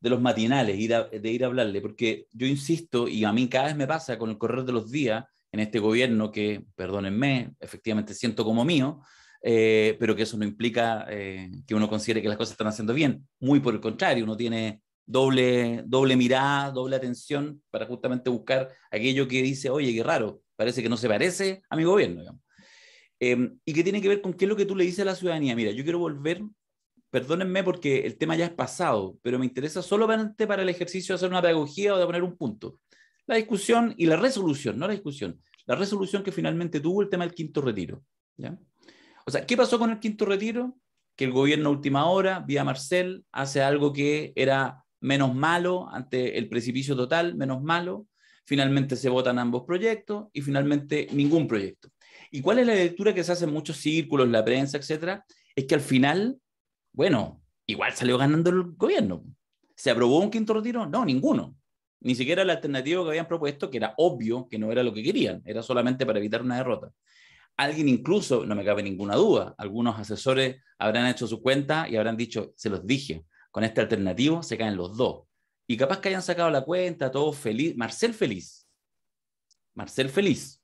de los matinales, ir a, de ir a hablarle, porque yo insisto, y a mí cada vez me pasa con el correr de los días, en este gobierno que, perdónenme, efectivamente siento como mío, eh, pero que eso no implica eh, que uno considere que las cosas están haciendo bien. Muy por el contrario, uno tiene doble, doble mirada, doble atención para justamente buscar aquello que dice, oye, qué raro, parece que no se parece a mi gobierno, digamos. Eh, y que tiene que ver con qué es lo que tú le dices a la ciudadanía. Mira, yo quiero volver... Perdónenme porque el tema ya es pasado, pero me interesa solamente para el ejercicio de hacer una pedagogía o de poner un punto. La discusión y la resolución, no la discusión, la resolución que finalmente tuvo el tema del quinto retiro, ¿ya? O sea, ¿qué pasó con el quinto retiro? Que el gobierno a última hora, vía Marcel, hace algo que era menos malo ante el precipicio total, menos malo. Finalmente se votan ambos proyectos y finalmente ningún proyecto. ¿Y cuál es la lectura que se hace en muchos círculos, la prensa, etcétera? Es que al final... Bueno, igual salió ganando el gobierno. ¿Se aprobó un quinto retiro? No, ninguno. Ni siquiera la alternativa que habían propuesto, que era obvio que no era lo que querían, era solamente para evitar una derrota. Alguien incluso, no me cabe ninguna duda, algunos asesores habrán hecho su cuenta y habrán dicho, se los dije, con este alternativo se caen los dos. Y capaz que hayan sacado la cuenta, todos feliz. Marcel feliz. Marcel feliz.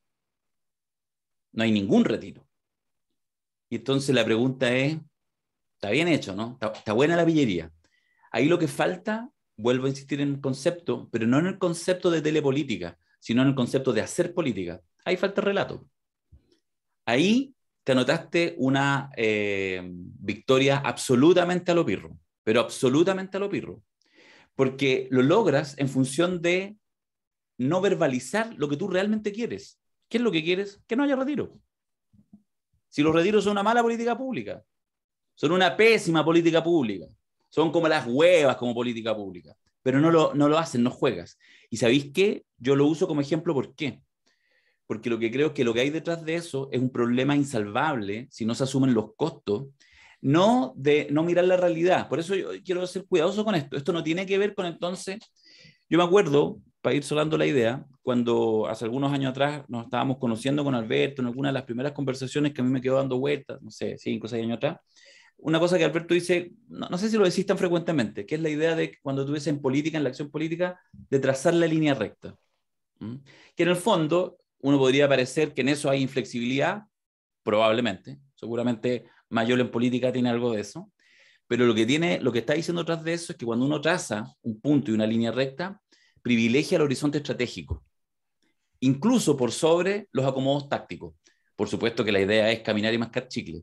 No hay ningún retiro. Y entonces la pregunta es, está bien hecho, ¿no? Está, está buena la pillería. Ahí lo que falta, vuelvo a insistir en el concepto, pero no en el concepto de telepolítica, sino en el concepto de hacer política. Ahí falta relato. Ahí te anotaste una eh, victoria absolutamente a lo pirro, pero absolutamente a lo pirro. Porque lo logras en función de no verbalizar lo que tú realmente quieres. ¿Qué es lo que quieres? Que no haya retiro. Si los retiros son una mala política pública, son una pésima política pública. Son como las huevas como política pública. Pero no lo, no lo hacen, no juegas. ¿Y sabéis qué? Yo lo uso como ejemplo, ¿por qué? Porque lo que creo es que lo que hay detrás de eso es un problema insalvable si no se asumen los costos no de no mirar la realidad. Por eso yo quiero ser cuidadoso con esto. Esto no tiene que ver con entonces... Yo me acuerdo, para ir solando la idea, cuando hace algunos años atrás nos estábamos conociendo con Alberto en alguna de las primeras conversaciones que a mí me quedó dando vueltas, no sé, cinco o seis años atrás, una cosa que Alberto dice, no, no sé si lo decís tan frecuentemente, que es la idea de que cuando tú ves en política, en la acción política, de trazar la línea recta. ¿Mm? Que en el fondo, uno podría parecer que en eso hay inflexibilidad, probablemente, seguramente Mayol en política tiene algo de eso, pero lo que, tiene, lo que está diciendo tras de eso es que cuando uno traza un punto y una línea recta, privilegia el horizonte estratégico, incluso por sobre los acomodos tácticos. Por supuesto que la idea es caminar y mascar chicle,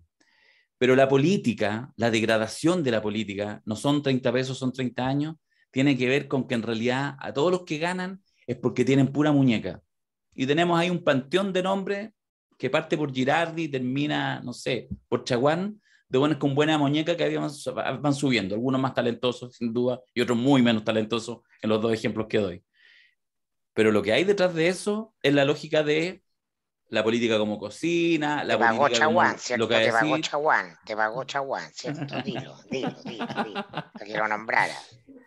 pero la política, la degradación de la política, no son treinta pesos, son treinta años, tiene que ver con que en realidad a todos los que ganan es porque tienen pura muñeca. Y tenemos ahí un panteón de nombres que parte por Girardi, termina, no sé, por Chaguán, de buenas con buena muñeca que van subiendo, algunos más talentosos sin duda y otros muy menos talentosos en los dos ejemplos que doy. Pero lo que hay detrás de eso es la lógica de la política como cocina, la te política pagó Chaguán, como, ¿cierto? Lo que te decir. pagó Chaguán, te pagó Chaguán, ¿cierto? Dilo, dilo, dilo, dilo, para que lo nombrara.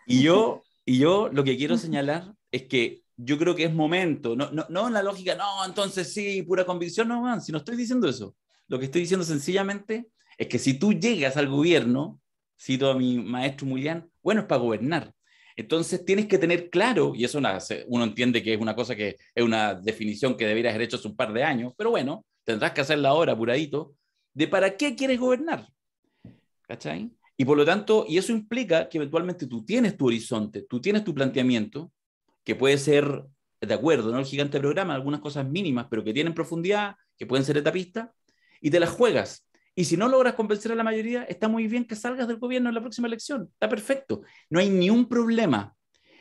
Y yo, y yo lo que quiero señalar es que yo creo que es momento, no, no, no en la lógica, no, entonces sí, pura convicción, no, man, si no estoy diciendo eso. Lo que estoy diciendo sencillamente es que si tú llegas al gobierno, cito a mi maestro Mulián, bueno, es para gobernar. Entonces tienes que tener claro, y eso una, uno entiende que es una cosa que es una definición que deberías haber hecho hace un par de años, pero bueno, tendrás que hacerla ahora, apuradito, de para qué quieres gobernar. ¿Cachai? Y por lo tanto, y eso implica que eventualmente tú tienes tu horizonte, tú tienes tu planteamiento, que puede ser, de acuerdo, ¿no? El gigante programa, algunas cosas mínimas, pero que tienen profundidad, que pueden ser etapistas, y te las juegas. Y si no logras convencer a la mayoría, está muy bien que salgas del gobierno en la próxima elección. Está perfecto. No hay ni un problema.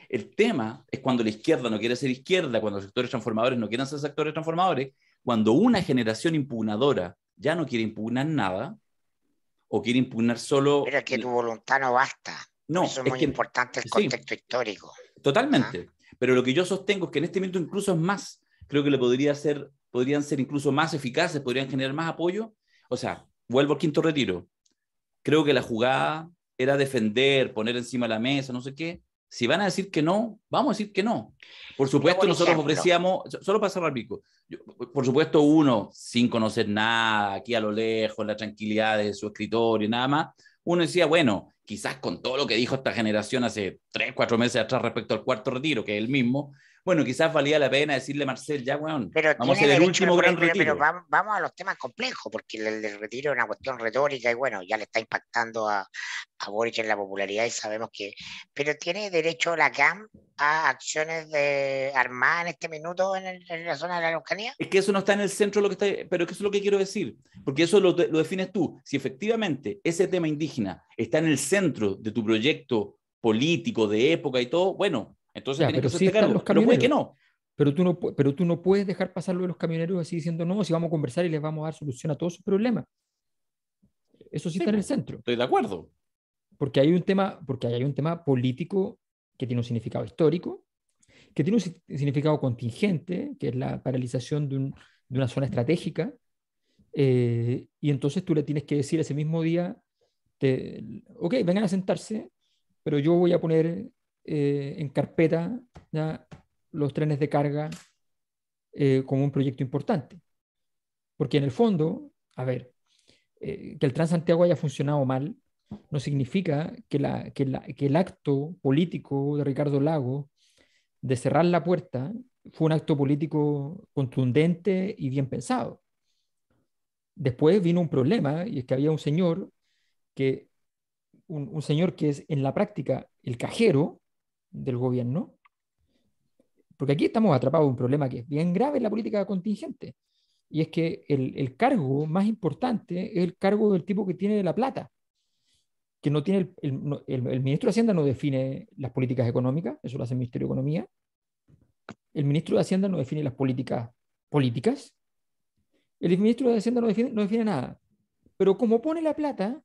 El tema es cuando la izquierda no quiere ser izquierda, cuando los sectores transformadores no quieren ser sectores transformadores, cuando una generación impugnadora ya no quiere impugnar nada, o quiere impugnar solo... Pero es que tu voluntad no basta. No, eso es, es muy que... importante el contexto sí, histórico. Totalmente. ¿Ah? Pero lo que yo sostengo es que en este momento incluso es más. Creo que le podría ser, podrían ser incluso más eficaces, podrían generar más apoyo. O sea... Vuelvo al quinto retiro. Creo que la jugada era defender, poner encima de la mesa, no sé qué. Si van a decir que no, vamos a decir que no. Por supuesto, por nosotros ejemplo. ofrecíamos, solo para cerrar, Pico, por supuesto uno, sin conocer nada, aquí a lo lejos, la tranquilidad de su escritorio, nada más, uno decía, bueno, quizás con todo lo que dijo esta generación hace tres, cuatro meses atrás respecto al cuarto retiro, que es el mismo, bueno, quizás valía la pena decirle, Marcel, ya, weón, bueno, vamos a hacer el último gran retiro. Pero, pero vamos a los temas complejos, porque el del retiro es una cuestión retórica y bueno, ya le está impactando a, a Boric en la popularidad y sabemos que... Pero tiene derecho la C A M a acciones de armadas en este minuto en, el, en la zona de la Araucanía. Es que eso no está en el centro, de lo que está, pero eso es lo que quiero decir, porque eso lo, lo defines tú. Si efectivamente ese tema indígena está en el centro de tu proyecto político de época y todo, bueno... Entonces, ya, pero sí están los camioneros. Pero, que no. Pero, tú no, pero tú no puedes dejar pasarlo de los camioneros así diciendo, no, si vamos a conversar y les vamos a dar solución a todos sus problemas. Eso sí, sí está en el centro. Estoy de acuerdo. Porque hay un tema, porque hay un tema político que tiene un significado histórico, que tiene un significado contingente, que es la paralización de, un, de una zona estratégica, eh, y entonces tú le tienes que decir ese mismo día, te, ok, vengan a sentarse, pero yo voy a poner... Eh, en carpeta ya, los trenes de carga eh, como un proyecto importante. Porque en el fondo, a ver, eh, que el Transantiago haya funcionado mal no significa que, la, que, la, que el acto político de Ricardo Lagos de cerrar la puerta fue un acto político contundente y bien pensado. Después vino un problema y es que había un señor que, un, un señor que es en la práctica el cajero del gobierno, porque aquí estamos atrapados en un problema que es bien grave en la política contingente, y es que el, el cargo más importante es el cargo del tipo que tiene la plata, que no tiene el, el, el, el ministro de Hacienda no define las políticas económicas, eso lo hace el Ministerio de Economía, el ministro de Hacienda no define las políticas políticas, el ministro de Hacienda no define, no define nada, pero como pone la plata,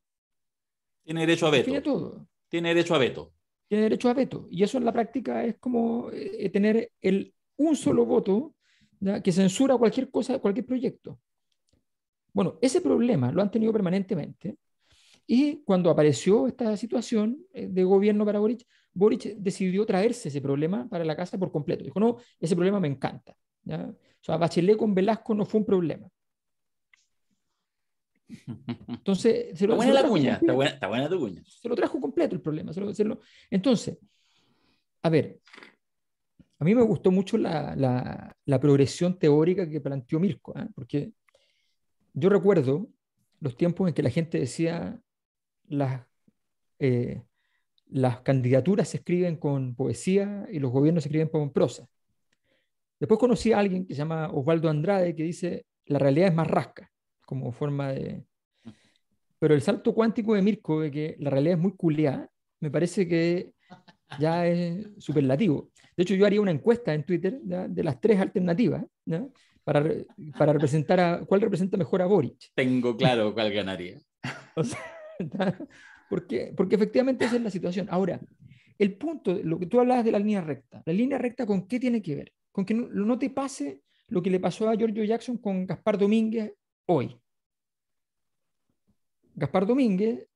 tiene derecho a veto, define todo. Tiene derecho a veto. Tiene derecho a veto. Y eso en la práctica es como eh, tener el, un solo voto, ¿ya?, que censura cualquier cosa, cualquier proyecto. Bueno, ese problema lo han tenido permanentemente Y cuando apareció esta situación de gobierno para Boric, Boric decidió traerse ese problema para la casa por completo. Dijo, no, ese problema me encanta. ¿Ya? O sea, Bachelet con Velasco no fue un problema. Entonces, se lo, está buena se lo la cuña, está buena, está buena tu cuña. Se lo trajo completo el problema. Se lo, se lo... Entonces, a ver, a mí me gustó mucho la, la, la progresión teórica que planteó Mirko, ¿eh? Porque yo recuerdo los tiempos en que la gente decía las, eh, las candidaturas se escriben con poesía y los gobiernos se escriben con prosa. Después conocí a alguien que se llama Osvaldo Andrade que dice la realidad es más rasca, como forma de... Pero el salto cuántico de Mirko, de que la realidad es muy culiada, me parece que ya es superlativo. De hecho, yo haría una encuesta en Twitter, ¿ya?, de las tres alternativas, ¿ya?, para, para representar a... ¿Cuál representa mejor a Boric? Tengo claro cuál ganaría. O sea, porque, porque efectivamente esa es la situación. Ahora, el punto, lo que tú hablabas de la línea recta. ¿La línea recta con qué tiene que ver? Con que no, no te pase lo que le pasó a Giorgio Jackson con Gaspar Domínguez hoy. Gaspar Domínguez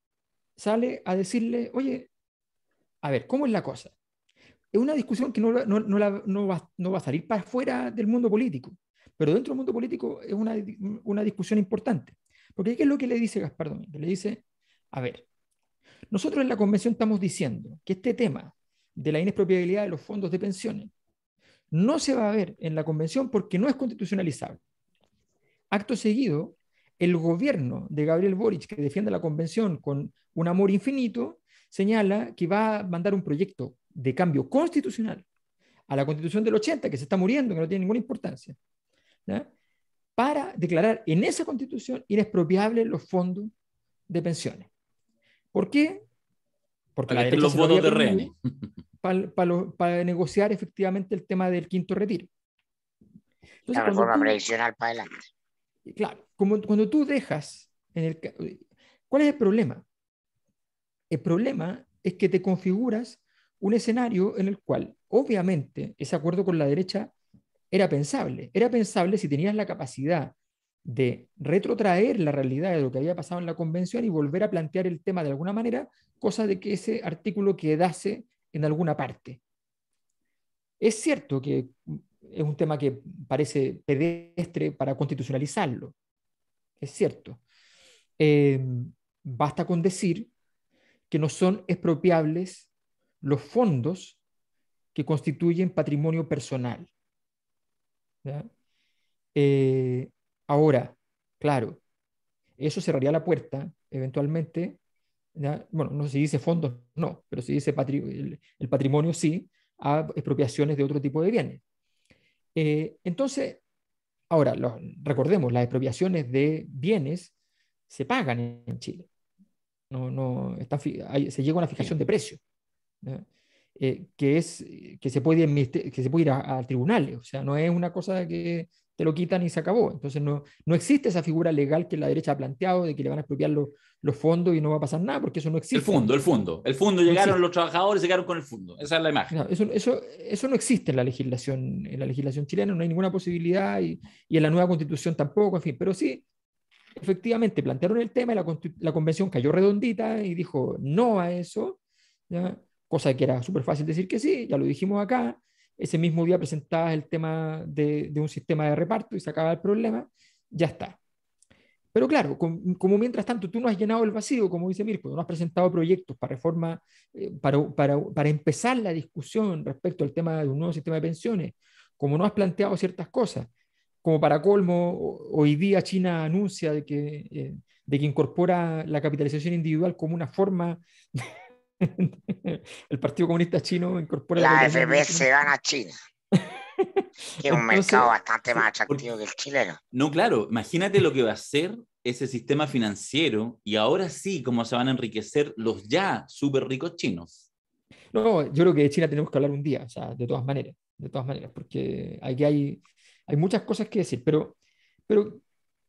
sale a decirle, oye, a ver, ¿cómo es la cosa? Es una discusión que no, no, no, la, no, va, no va a salir para afuera del mundo político, pero dentro del mundo político es una, una discusión importante. Porque ¿qué es lo que le dice Gaspar Domínguez? Le dice, a ver, nosotros en la convención estamos diciendo que este tema de la inexpropiabilidad de los fondos de pensiones no se va a ver en la convención porque no es constitucionalizable. Acto seguido, el gobierno de Gabriel Boric, que defiende la convención con un amor infinito, señala que va a mandar un proyecto de cambio constitucional a la constitución del ochenta, que se está muriendo, que no tiene ninguna importancia, ¿no?, para declarar en esa constitución inexpropiables los fondos de pensiones. ¿Por qué? Porque para la los votos de rehenes. Para, para, para negociar efectivamente el tema del quinto retiro. Entonces, la reforma tú, previsional para adelante. Claro, como cuando tú dejas en el, ¿cuál es el problema? El problema es que te configuras un escenario en el cual obviamente ese acuerdo con la derecha era pensable, era pensable si tenías la capacidad de retrotraer la realidad de lo que había pasado en la convención y volver a plantear el tema de alguna manera, cosa de que ese artículo quedase en alguna parte. Es cierto que es un tema que parece pedestre para constitucionalizarlo. Es cierto. Eh, basta con decir que no son expropiables los fondos que constituyen patrimonio personal. ¿Ya? Eh, ahora, claro, eso cerraría la puerta eventualmente. ¿Ya? Bueno, no sé si dice fondos, no, pero si dice patri el, el patrimonio sí, a expropiaciones de otro tipo de bienes. Eh, entonces, ahora, lo, recordemos, las expropiaciones de bienes se pagan en Chile. No, no, está, hay, se llega a una fijación de precio, ¿no? eh, que, es, que se puede, que se puede ir a, a tribunales. O sea, no es una cosa que te lo quitan y se acabó. Entonces, no, no existe esa figura legal que la derecha ha planteado de que le van a expropiar los, los fondos y no va a pasar nada, porque eso no existe. El fondo, el fondo. El fondo llegaron los trabajadores, se quedaron con el fondo. Esa es la imagen. No, eso, eso, eso no existe en la legislación, en la legislación chilena, no hay ninguna posibilidad, y, y en la nueva constitución tampoco, en fin. Pero sí, efectivamente, plantearon el tema y la, la convención cayó redondita y dijo no a eso, ¿ya? Cosa que era súper fácil decir que sí, ya lo dijimos acá. Ese mismo día presentabas el tema de, de un sistema de reparto y se acaba el problema, ya está. Pero claro, com, como mientras tanto tú no has llenado el vacío, como dice Mirko, no has presentado proyectos para reforma, eh, para, para, para empezar la discusión respecto al tema de un nuevo sistema de pensiones, como no has planteado ciertas cosas, como para colmo, hoy día China anuncia de que, eh, de que incorpora la capitalización individual como una forma... de, el Partido Comunista Chino incorpora la A F P, se van a China, que es un Entonces, mercado bastante más atractivo que el chileno. No, claro, imagínate lo que va a ser ese sistema financiero y ahora sí cómo se van a enriquecer los ya súper ricos chinos. No, yo creo que de China tenemos que hablar un día, o sea, de todas maneras, de todas maneras, porque aquí hay, hay muchas cosas que decir, pero, pero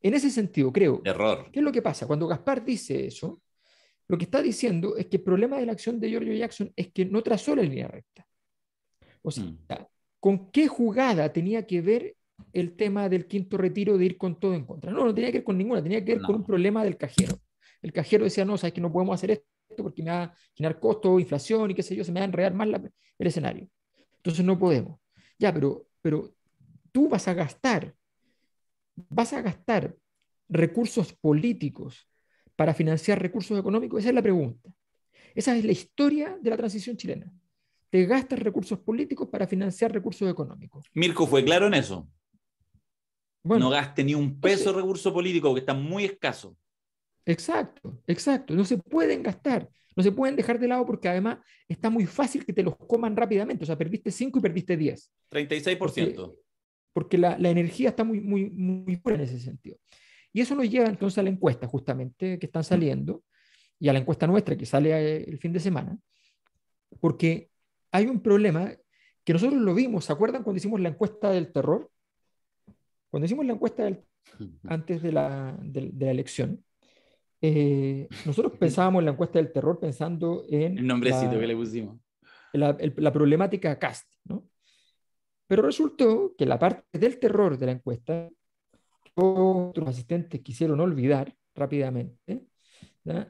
en ese sentido creo... Error. ¿Qué es lo que pasa? Cuando Gaspar dice eso, lo que está diciendo es que el problema de la acción de Giorgio Jackson es que no trazó la línea recta. O sea, mm. ¿con qué jugada tenía que ver el tema del quinto retiro de ir con todo en contra? No, no tenía que ver con ninguna, tenía que ver no. con un problema del cajero. el cajero decía, no, sabes que no podemos hacer esto porque me va a generar costos, inflación y qué sé yo, se me va a enredar más la, el escenario. Entonces no podemos. Ya, pero, pero tú vas a gastar, vas a gastar recursos políticos para financiar recursos económicos. Esa es la pregunta. Esa es la historia de la transición chilena. Te gastas recursos políticos para financiar recursos económicos. Mirko fue claro en eso. Bueno, no gaste ni un peso de recurso político, que está muy escaso. Exacto, exacto. No se pueden gastar, no se pueden dejar de lado porque además está muy fácil que te los coman rápidamente. O sea, perdiste cinco y perdiste diez. treinta y seis por ciento. Porque, porque la, la energía está muy, muy, muy pura en ese sentido. Y eso nos lleva entonces a la encuesta, justamente, que están saliendo, y a la encuesta nuestra que sale el fin de semana, porque hay un problema que nosotros lo vimos. ¿Se acuerdan cuando hicimos la encuesta del terror? Cuando hicimos la encuesta del, antes de la, de, de la elección, eh, nosotros pensábamos en la encuesta del terror pensando en... El nombrecito la, que le pusimos. La, el, la problemática C A S T, ¿no? Pero resultó que la parte del terror de la encuesta, otros asistentes quisieron olvidar rápidamente, ¿no?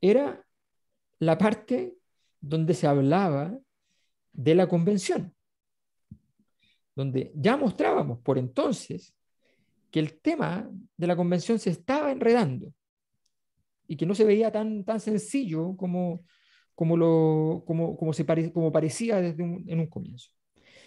Era la parte donde se hablaba de la convención, donde ya mostrábamos por entonces que el tema de la convención se estaba enredando y que no se veía tan, tan sencillo como, como, lo, como, como, se pare, como parecía desde un, en un comienzo.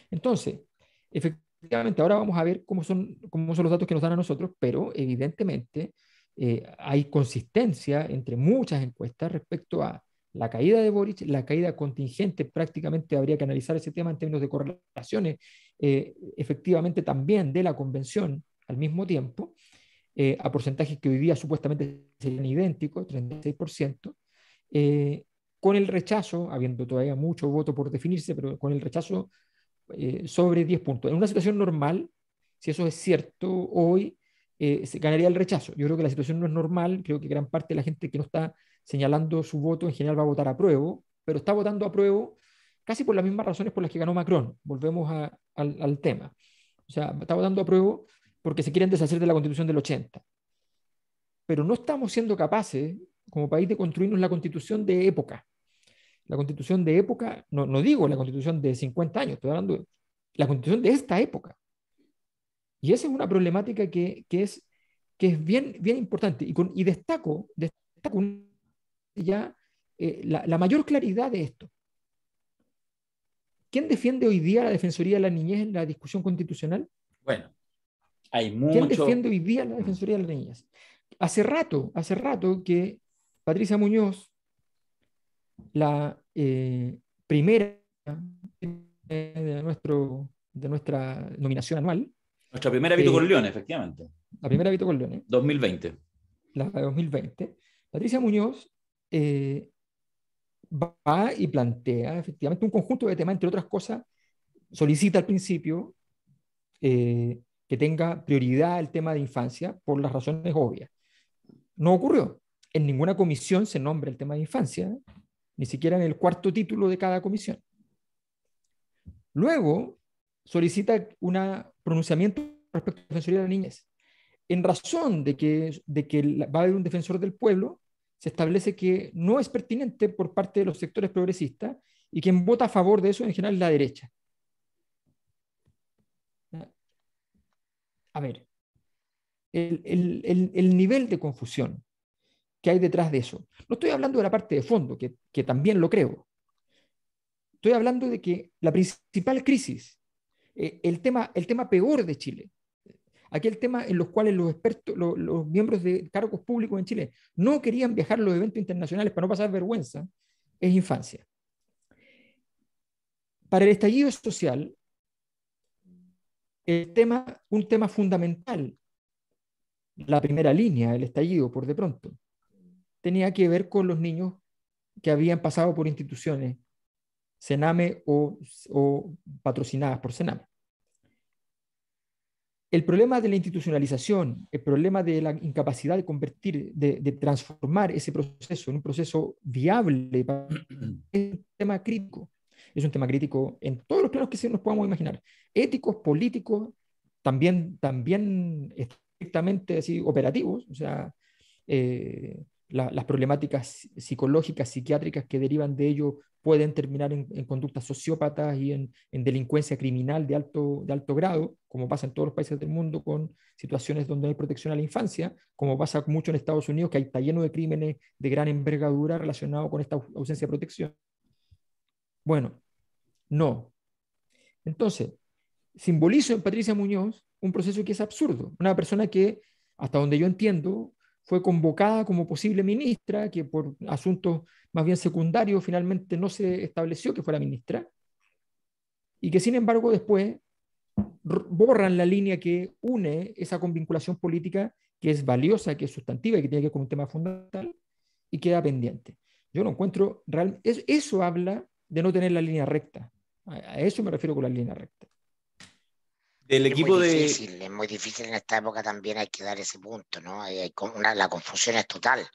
Entonces, efectivamente, ahora vamos a ver cómo son, cómo son los datos que nos dan a nosotros, pero evidentemente eh, hay consistencia entre muchas encuestas respecto a la caída de Boric, la caída contingente. Prácticamente habría que analizar ese tema en términos de correlaciones, eh, efectivamente también de la convención al mismo tiempo, eh, a porcentajes que hoy día supuestamente serían idénticos, treinta y seis por ciento, eh, con el rechazo, habiendo todavía mucho voto por definirse, pero con el rechazo eh, sobre diez puntos. En una situación normal, si eso es cierto, hoy eh, se ganaría el rechazo. Yo creo que la situación no es normal, creo que gran parte de la gente que no está señalando su voto, en general va a votar a apruebo, pero está votando a apruebo casi por las mismas razones por las que ganó Macron. Volvemos a, al, al tema. O sea, está votando a apruebo porque se quieren deshacer de la Constitución del ochenta. Pero no estamos siendo capaces, como país, de construirnos la Constitución de época. La Constitución de época, no, no digo la Constitución de cincuenta años, estoy hablando de la Constitución de esta época. Y esa es una problemática que, que, es, que es bien, bien importante. Y, con, y destaco, destaco un ya eh, la, la mayor claridad de esto. ¿Quién defiende hoy día la Defensoría de la Niñez en la discusión constitucional? Bueno, hay mucho... ¿Quién defiende hoy día la Defensoría de la Niñez? Hace rato, hace rato que Patricia Muñoz, la eh, primera de, nuestro, de nuestra nominación anual... Nuestra primera Vito eh, con León, efectivamente. La primera Vito con León. dos mil veinte. La de dos mil veinte. Patricia Muñoz... Eh, va y plantea efectivamente un conjunto de temas, entre otras cosas solicita al principio eh, que tenga prioridad el tema de infancia por las razones obvias. No ocurrió, en ninguna comisión se nombra el tema de infancia, ni siquiera en el cuarto título de cada comisión. Luego solicita un pronunciamiento respecto a la Defensoría de la Niñez, en razón de que, de que va a haber un defensor del pueblo. Se establece que no es pertinente por parte de los sectores progresistas y quien vota a favor de eso en general es la derecha. A ver, el, el, el, el nivel de confusión que hay detrás de eso. No estoy hablando de la parte de fondo, que, que también lo creo. Estoy hablando de que la principal crisis, eh, el, tema, el tema peor de Chile, aquel tema en los cuales los expertos, los, los miembros de cargos públicos en Chile no querían viajar a los eventos internacionales para no pasar vergüenza, es infancia. Para el estallido social, el tema, un tema fundamental, la primera línea del estallido, por de pronto, tenía que ver con los niños que habían pasado por instituciones Sename o, o patrocinadas por Sename. El problema de la institucionalización, el problema de la incapacidad de convertir, de, de transformar ese proceso en un proceso viable, es un tema crítico. Es un tema crítico en todos los planos que se nos podamos imaginar. Éticos, políticos, también, también estrictamente así, operativos, o sea, eh, la, las problemáticas psicológicas, psiquiátricas que derivan de ello pueden terminar en, en conductas sociópatas y en, en delincuencia criminal de alto, de alto grado, como pasa en todos los países del mundo, con situaciones donde hay protección a la infancia, como pasa mucho en Estados Unidos, que hay, está lleno de crímenes de gran envergadura relacionados con esta ausencia de protección. Bueno, no. Entonces, simbolizo en Patricia Muñoz un proceso que es absurdo. Una persona que, hasta donde yo entiendo, fue convocada como posible ministra, que por asuntos más bien secundarios finalmente no se estableció que fuera ministra, y que sin embargo después borran la línea que une esa convinculación política, que es valiosa, que es sustantiva y que tiene que ver con un tema fundamental, y queda pendiente. Yo no encuentro real... es, eso habla de no tener la línea recta. A, a eso me refiero con la línea recta. El equipo es muy difícil, de... es muy difícil en esta época, también hay que dar ese punto, ¿no? Hay, hay una, la confusión es total,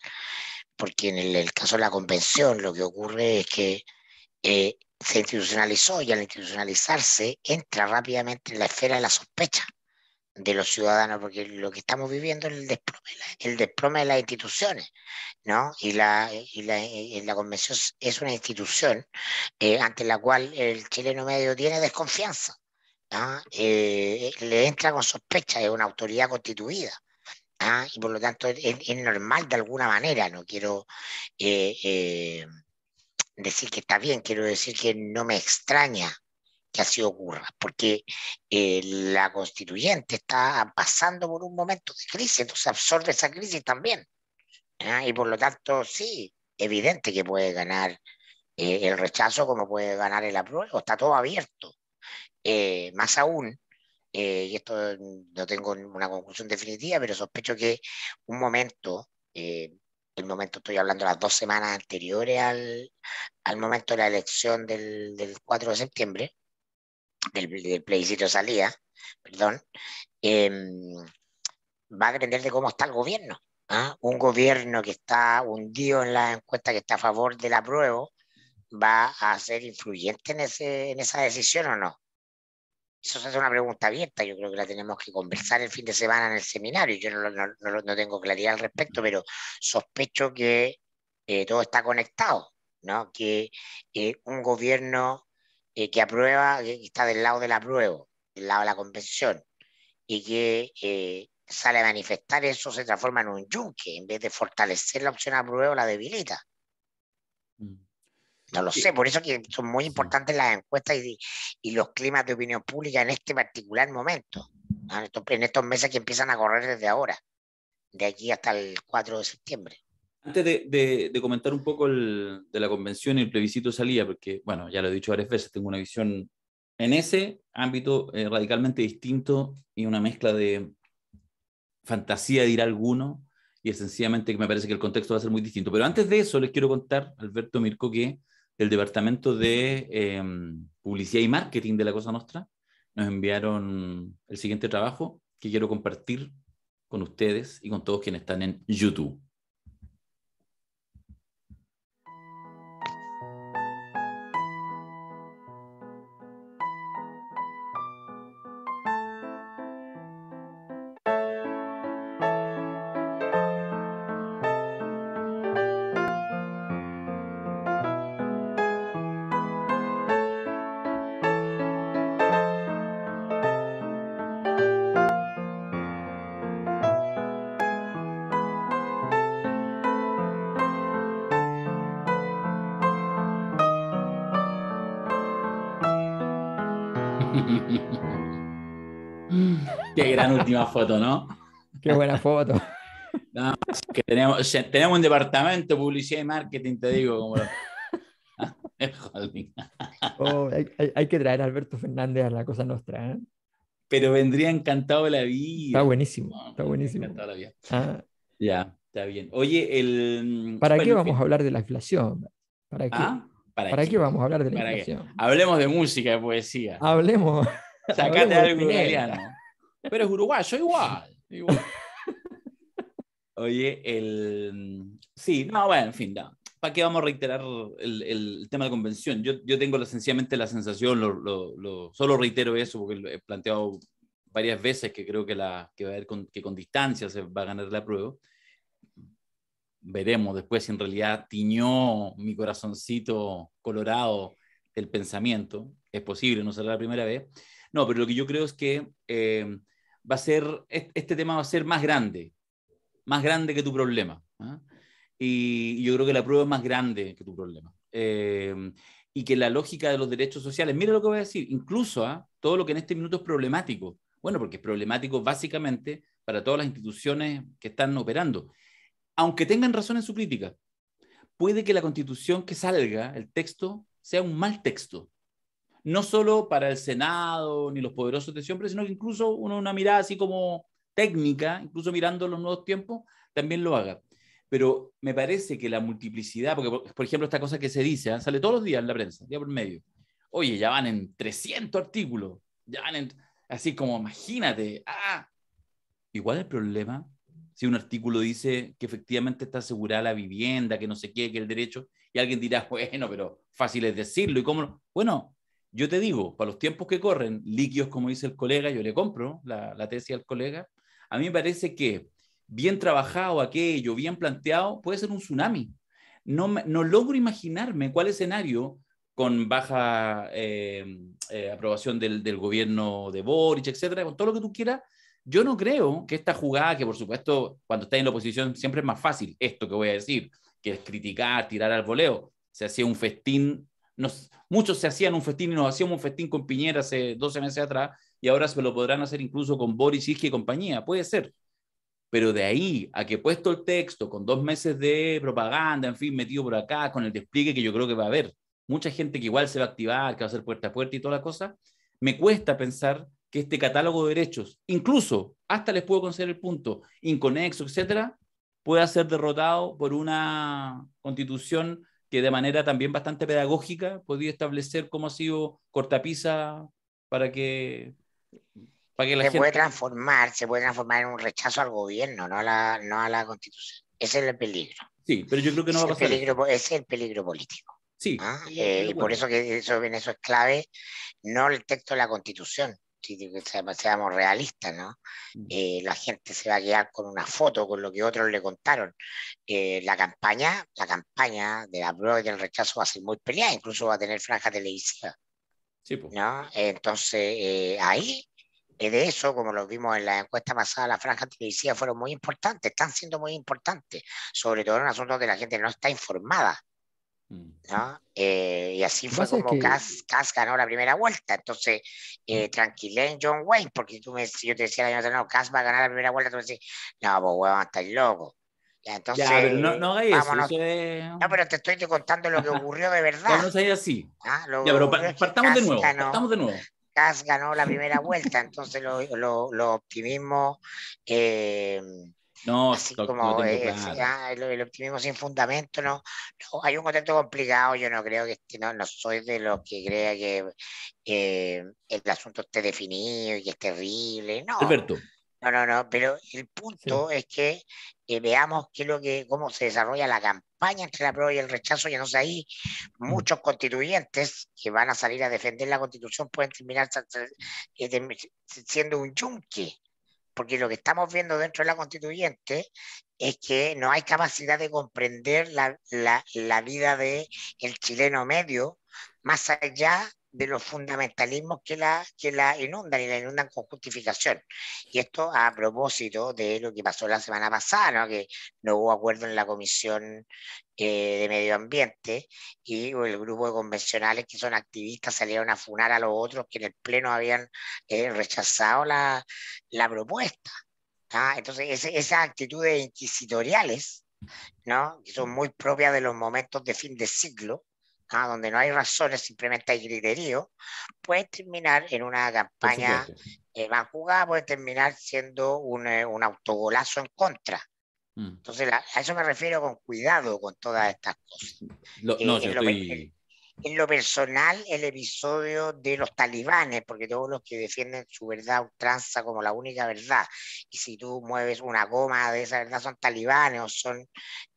porque en el, el caso de la convención lo que ocurre es que eh, se institucionalizó, y al institucionalizarse entra rápidamente en la esfera de la sospecha de los ciudadanos, porque lo que estamos viviendo es el desplome, el desplome de las instituciones, ¿no? Y la, y la, y la convención es una institución eh, ante la cual el chileno medio tiene desconfianza. ¿Ah? Eh, le entra con sospecha de una autoridad constituida, ¿ah? Y por lo tanto es, es normal de alguna manera. No quiero eh, eh, decir que está bien, quiero decir que no me extraña que así ocurra, porque eh, la constituyente está pasando por un momento de crisis, entonces absorbe esa crisis también, ¿ah? Y por lo tanto sí, evidente que puede ganar eh, el rechazo como puede ganar el apruebo, está todo abierto. Eh, más aún, eh, y esto no tengo una conclusión definitiva, pero sospecho que un momento, eh, el momento estoy hablando de las dos semanas anteriores al, al momento de la elección del, del cuatro de septiembre, del, del plebiscito de salida, perdón, eh, va a depender de cómo está el gobierno, ¿eh? Un gobierno que está hundido en la encuesta, que está a favor del apruebo, ¿va a ser influyente en, ese, en esa decisión o no? Eso es una pregunta abierta, yo creo que la tenemos que conversar el fin de semana en el seminario. Yo no, no, no, no tengo claridad al respecto, pero sospecho que eh, todo está conectado, ¿no? Que eh, un gobierno eh, que aprueba, que está del lado del apruebo, del lado de la convención, y que eh, sale a manifestar eso, se transforma en un yunque, en vez de fortalecer la opción apruebo, la debilita. Mm. No lo sé, por eso que son muy importantes las encuestas y, y los climas de opinión pública en este particular momento, ¿no? En, estos, en estos meses que empiezan a correr desde ahora, de aquí hasta el cuatro de septiembre. Antes de, de, de comentar un poco el, de la convención y el plebiscito de salida, porque, bueno, ya lo he dicho varias veces, tengo una visión en ese ámbito eh, radicalmente distinto y una mezcla de fantasía, dirá alguno, y sencillamente que me parece que el contexto va a ser muy distinto. Pero antes de eso les quiero contar, Alberto, Mirko, que del Departamento de eh, Publicidad y Marketing de La Cosa Nostra nos enviaron el siguiente trabajo que quiero compartir con ustedes y con todos quienes están en YouTube. Qué gran última foto, ¿no? Qué buena foto. No, es que tenemos, tenemos un departamento de publicidad y marketing, te digo. Como... oh, hay, hay, hay que traer a Alberto Fernández a La Cosa Nostra, ¿eh? Pero vendría encantado de la vida. Está buenísimo, no, está buenísimo. Encantado de la vida. Ah. Ya, está bien. Oye, el... ¿Para bueno, qué vamos a hablar de la inflación? ¿Para qué? ¿Ah? ¿Para, ¿Para qué? qué vamos a hablar de la inflación? Qué? Hablemos de música, de poesía. Hablemos. Sacate algo italiano. Pero es uruguayo, igual. igual. Oye, el... Sí, no, bueno, en fin, no. ¿Para qué vamos a reiterar el, el tema de convención? Yo, yo tengo sencillamente la sensación, lo, lo, lo... solo reitero eso porque lo he planteado varias veces, que creo que, la, que va a haber con, que con distancia se va a ganar la prueba. veremos después si en realidad tiñó mi corazoncito colorado el pensamiento. Es posible, no será la primera vez. No, pero lo que yo creo es que eh, va a ser, este tema va a ser más grande, más grande que tu problema, ¿eh? Y yo creo que la prueba es más grande que tu problema. Eh, y que la lógica de los derechos sociales, mira lo que voy a decir, incluso ¿eh? todo lo que en este minuto es problemático, bueno, porque es problemático básicamente para todas las instituciones que están operando, aunque tengan razón en su crítica, puede que la Constitución que salga, el texto, sea un mal texto. No solo para el Senado, ni los poderosos de siempre, sino que incluso uno, una mirada así como técnica, incluso mirando los nuevos tiempos, también lo haga. Pero me parece que la multiplicidad, porque por ejemplo esta cosa que se dice, ¿eh? sale todos los días en la prensa, día por medio. Oye, ya van en trescientos artículos, ya van en, así como imagínate, ah, igual el problema, si un artículo dice que efectivamente está asegurada la vivienda, que no sé qué, que el derecho, y alguien dirá, bueno, pero fácil es decirlo, y cómo no. Bueno, yo te digo, para los tiempos que corren, líquidos, como dice el colega, yo le compro la, la tesis al colega, a mí me parece que bien trabajado aquello, bien planteado, puede ser un tsunami. No, no logro imaginarme cuál escenario, con baja eh, eh, aprobación del, del gobierno de Boric, etcétera, con todo lo que tú quieras, yo no creo que esta jugada, que por supuesto, cuando estás en la oposición, siempre es más fácil, esto que voy a decir, que es criticar, tirar al voleo, se hacía un festín. Nos, muchos se hacían un festín y nos hacíamos un festín con Piñera hace doce meses atrás y ahora se lo podrán hacer incluso con Boris, Izkia y compañía, puede ser, pero de ahí a que puesto el texto con dos meses de propaganda, en fin, metido por acá, con el despliegue que yo creo que va a haber mucha gente que igual se va a activar, que va a hacer puerta a puerta y toda la cosa, me cuesta pensar que este catálogo de derechos, incluso hasta les puedo conceder el punto inconexo, etcétera, pueda ser derrotado por una constitución que de manera también bastante pedagógica podía establecer cómo ha sido cortapisa para que, para que la se gente... puede transformar, se puede transformar en un rechazo al gobierno, no a la, no a la Constitución. Ese es el peligro. Sí, pero yo creo que no es va a pasar. Peligro, ese es el peligro político. Sí. ¿Ah? Sí, eh, bueno. Y por eso que eso, en eso es clave, no el texto de la Constitución, si se, seamos realistas, ¿no? Mm. Eh, la gente se va a quedar con una foto, con lo que otros le contaron. Eh, la campaña, la campaña de la prueba y del rechazo va a ser muy peleada, incluso va a tener franja televisiva. Sí, pues. ¿No? Eh, entonces, eh, ahí, eh, de eso, como lo vimos en la encuesta pasada, las franjas televisivas fueron muy importantes, están siendo muy importantes, sobre todo en asuntos de la gente no está informada. ¿No? Eh, y así fue como que... Cass, Cass ganó la primera vuelta. Entonces, eh, tranquilé en John Wayne, porque tú me, si yo te decía la no, Cass va a ganar la primera vuelta, tú me decís, no, pues huevón, estáis loco. Entonces, ya, pero no, no hay eso, eso es... No, pero te estoy contando lo que ocurrió de verdad. Pero no sería así. ¿Ah? Ya, pero partamos de nuevo, ganó, partamos de nuevo. Cass ganó la primera vuelta, entonces los lo, lo optimismos... Eh, No, así lo, como lo eh, claro. sí, ah, el, el optimismo sin fundamento, no, no, hay un contexto complicado, yo no creo que este, no, no soy de los que crea que eh, el asunto esté definido y que es terrible, no, Alberto. no, no, no, pero el punto sí. es que eh, veamos qué es lo que, cómo se desarrolla la campaña entre la prueba y el rechazo, y entonces ahí muchos constituyentes que van a salir a defender la Constitución pueden terminar siendo un yunque. Porque lo que estamos viendo dentro de la constituyente es que no hay capacidad de comprender la, la, la vida del chileno medio, más allá de los fundamentalismos que la, que la inundan, y la inundan con justificación. Y esto a propósito de lo que pasó la semana pasada, ¿no? Que no hubo acuerdo en la Comisión eh, de Medio Ambiente, y el grupo de convencionales que son activistas salieron a funar a los otros que en el Pleno habían eh, rechazado la, la propuesta. ¿Ah? Entonces, ese, esas actitudes inquisitoriales, ¿no? Que son muy propias de los momentos de fin de siglo, Ah, donde no hay razones, simplemente hay griterío, puede terminar en una campaña eh, más jugada, puede terminar siendo un, eh, un autogolazo en contra. Mm. Entonces, la, a eso me refiero con cuidado con todas estas cosas. Lo, eh, no, en, lo, estoy... en, en lo personal, el episodio de los talibanes, porque todos los que defienden su verdad ultranza como la única verdad, y si tú mueves una goma de esa verdad, son talibanes o son...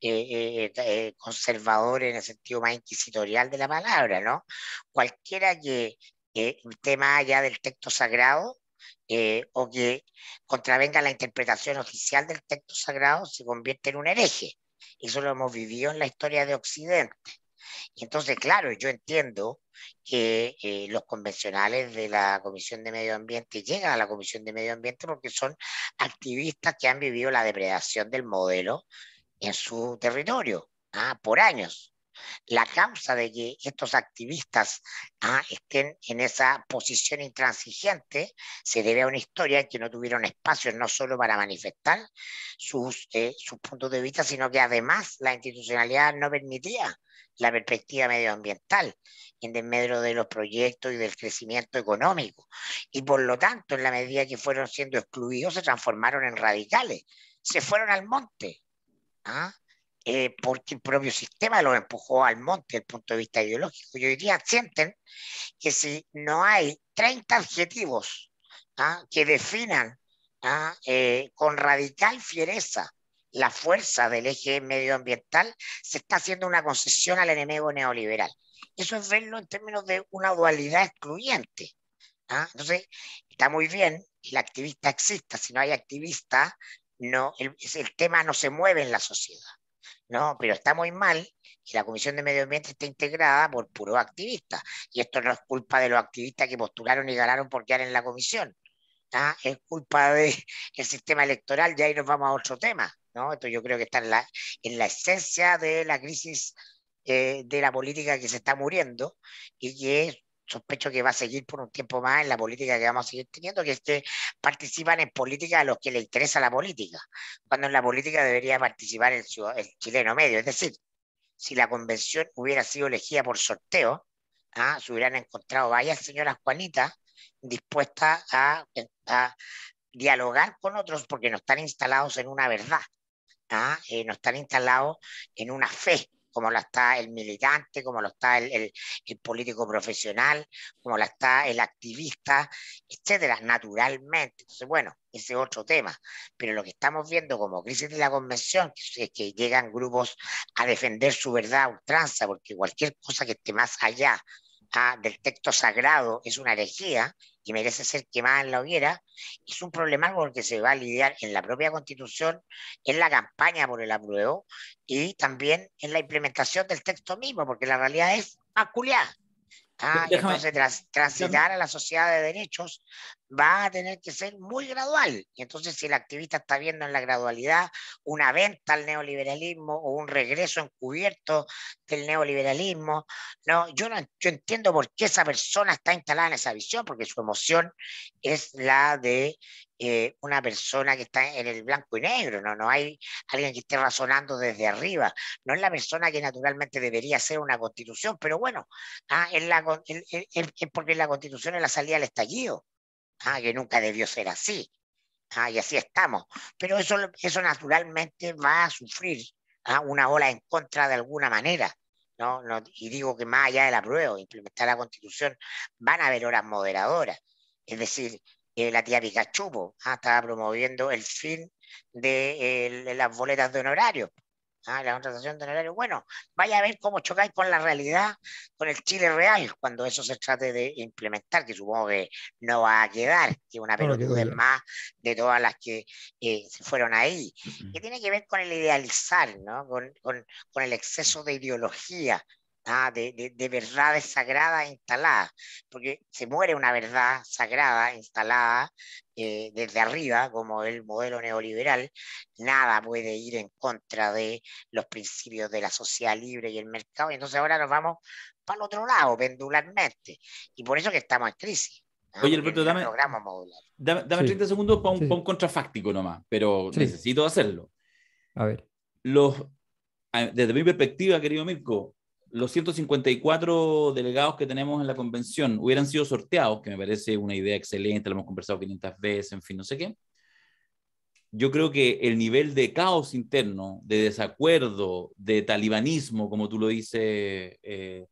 Eh, eh, eh, conservadores en el sentido más inquisitorial de la palabra, ¿no? Cualquiera que eh, esté más allá del texto sagrado eh, o que contravenga la interpretación oficial del texto sagrado se convierte en un hereje, Eso lo hemos vivido en la historia de Occidente. Y entonces, claro, yo entiendo que eh, los convencionales de la Comisión de Medio Ambiente llegan a la Comisión de Medio Ambiente porque son activistas que han vivido la depredación del modelo en su territorio, ¿ah? por años. La causa de que estos activistas ah, estén en esa posición intransigente se debe a una historia en que no tuvieron espacios no solo para manifestar sus, eh, sus puntos de vista, sino que además la institucionalidad no permitía la perspectiva medioambiental en desmedro de los proyectos y del crecimiento económico. Y por lo tanto, en la medida que fueron siendo excluidos, se transformaron en radicales, se fueron al monte. ¿Ah? Eh, porque el propio sistema los empujó al monte desde el punto de vista ideológico. Y hoy día sienten que si no hay treinta adjetivos ¿ah? que definan ¿ah? eh, con radical fiereza la fuerza del eje medioambiental, se está haciendo una concesión al enemigo neoliberal. Eso es verlo en términos de una dualidad excluyente. ¿ah? Entonces, está muy bien que el activista exista. Si no hay activista, no, el, el tema no se mueve en la sociedad. No, pero está muy mal que la Comisión de Medio Ambiente esté integrada por puros activistas. Y esto no es culpa de los activistas que postularon y ganaron por quedar en la comisión. ¿Ah? Es culpa del sistema electoral, y ahí nos vamos a otro tema. ¿No? Esto yo creo que está en la, en la esencia de la crisis eh, de la política que se está muriendo y que sospecho que va a seguir por un tiempo más en la política que vamos a seguir teniendo, que es que participan en política a los que les interesa la política, cuando en la política debería participar el, el chileno medio. Es decir, si la convención hubiera sido elegida por sorteo, ¿ah? se hubieran encontrado varias señoras Juanitas dispuestas a, a dialogar con otros porque no están instalados en una verdad, ¿ah? eh, no están instalados en una fe, como la está el militante, como lo está el, el, el político profesional, como la está el activista, etcétera, naturalmente. Entonces, bueno, ese es otro tema. Pero lo que estamos viendo como crisis de la convención es que llegan grupos a defender su verdad a ultranza, porque cualquier cosa que esté más allá ah, del texto sagrado es una herejía y merece ser quemada en la hoguera. Es un problema con el que se va a lidiar en la propia Constitución, en la campaña por el apruebo y también en la implementación del texto mismo, porque la realidad es macular. Ah, entonces tras, transitar a la sociedad de derechos va a tener que ser muy gradual. Y entonces si el activista está viendo en la gradualidad una venta al neoliberalismo o un regreso encubierto del neoliberalismo, no, yo no yo entiendo por qué esa persona está instalada en esa visión, porque su emoción es la de eh, una persona que está en el blanco y negro, ¿no? No hay alguien que esté razonando desde arriba, no es la persona que naturalmente debería ser una constitución, pero bueno, ah, es, la, es, es, es porque la constitución es la salida al estallido. Ah, que nunca debió ser así, ah, y así estamos, pero eso, eso naturalmente va a sufrir ah, una ola en contra de alguna manera, ¿no? No, y digo que más allá del apruebo, implementar la constitución, van a haber horas moderadoras, es decir, eh, la tía Pikachu ah, estaba promoviendo el fin de, eh, de las boletas de honorarios, ah, la contratación de honorarios. Bueno, vaya a ver cómo chocáis con la realidad, con el Chile real, cuando eso se trate de implementar, que supongo que no va a quedar, que es una pelotudez más de todas las que eh, se fueron ahí, uh-huh. que tiene que ver con el idealizar, ¿no? con, con, con el exceso de ideología, ¿no? de, de, de verdades sagradas instaladas, porque se muere una verdad sagrada instalada Eh, desde arriba, como el modelo neoliberal. Nada puede ir en contra de los principios de la sociedad libre y el mercado, y entonces ahora nos vamos para el otro lado, pendularmente, y por eso que estamos en crisis. ¿No? Oye, Alberto, dame, dame, dame sí. treinta segundos para un, sí. pa un contrafáctico nomás, pero sí. necesito hacerlo. A ver. Los, desde mi perspectiva, querido Mirko, los ciento cincuenta y cuatro delegados que tenemos en la convención hubieran sido sorteados, que me parece una idea excelente, lo hemos conversado quinientas veces, en fin, no sé qué. Yo creo que el nivel de caos interno, de desacuerdo, de talibanismo, como tú lo dices, eh,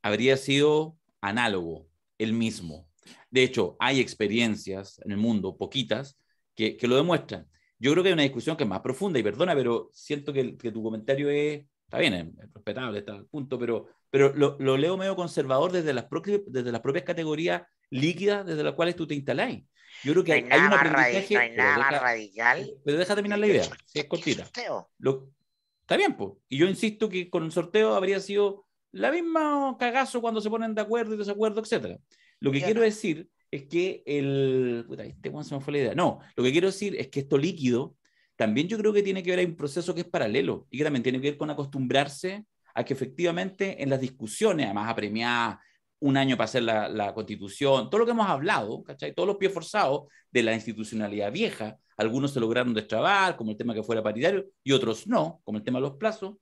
habría sido análogo, el mismo. De hecho, hay experiencias en el mundo, poquitas, que, que lo demuestran. Yo creo que hay una discusión que es más profunda, y perdona, pero siento que, que tu comentario es... Está bien, es respetable, está al punto, pero, pero lo, lo leo medio conservador desde las, pro, desde las propias categorías líquidas desde las cuales tú te instalás. Yo creo que no hay, hay, hay un aprendizaje... Radical, no hay nada deja, más radical. Pero deja terminar la idea, si es cortita. Lo, Está bien, pues. Y yo insisto que con el sorteo habría sido la misma cagazo cuando se ponen de acuerdo y desacuerdo, etcétera. Lo que ya quiero no. decir es que el... Puta, este one se me fue la idea. No, lo que quiero decir es que esto líquido también yo creo que tiene que ver a un proceso que es paralelo y que también tiene que ver con acostumbrarse a que efectivamente en las discusiones, además apremiadas, un año para hacer la, la Constitución, todo lo que hemos hablado, ¿cachai? Todos los pies forzados de la institucionalidad vieja, algunos se lograron destrabar, como el tema que fuera paritario, y otros no, como el tema de los plazos,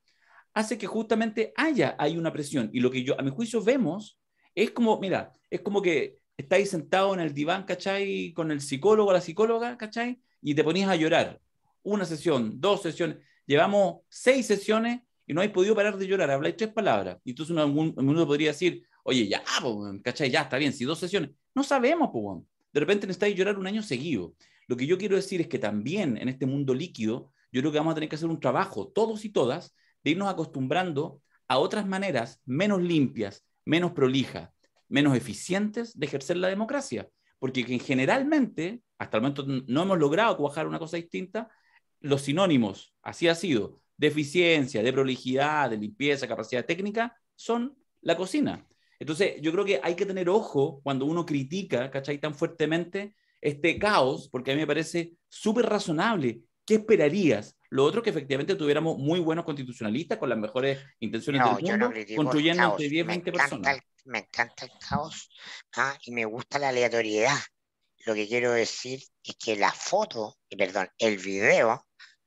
hace que justamente haya hay una presión. Y lo que yo, a mi juicio, vemos es como, mira, es como que estáis sentados en el diván, ¿cachai? Con el psicólogo o la psicóloga, ¿cachai? Y te ponías a llorar. Una sesión, dos sesiones, llevamos seis sesiones y no habéis podido parar de llorar, habláis tres palabras. Y entonces uno, uno podría decir, oye, ya, po, ¿cachai? Ya, está bien, si dos sesiones. No sabemos, po, de repente necesitáis llorar un año seguido. Lo que yo quiero decir es que también en este mundo líquido, yo creo que vamos a tener que hacer un trabajo, todos y todas, de irnos acostumbrando a otras maneras menos limpias, menos prolijas, menos eficientes de ejercer la democracia. Porque que generalmente, hasta el momento no hemos logrado cuajar una cosa distinta, los sinónimos, así ha sido, de eficiencia, de prolijidad, de limpieza, capacidad técnica, son la cocina. Entonces, yo creo que hay que tener ojo cuando uno critica, ¿cachai?, tan fuertemente este caos, porque a mí me parece súper razonable. ¿Qué esperarías? Lo otro, que efectivamente tuviéramos muy buenos constitucionalistas con las mejores intenciones no, del mundo, no construyendo entre diez, veinte personas. El, me encanta el caos, ¿ah? Y me gusta la aleatoriedad. Lo que quiero decir es que la foto, perdón, el video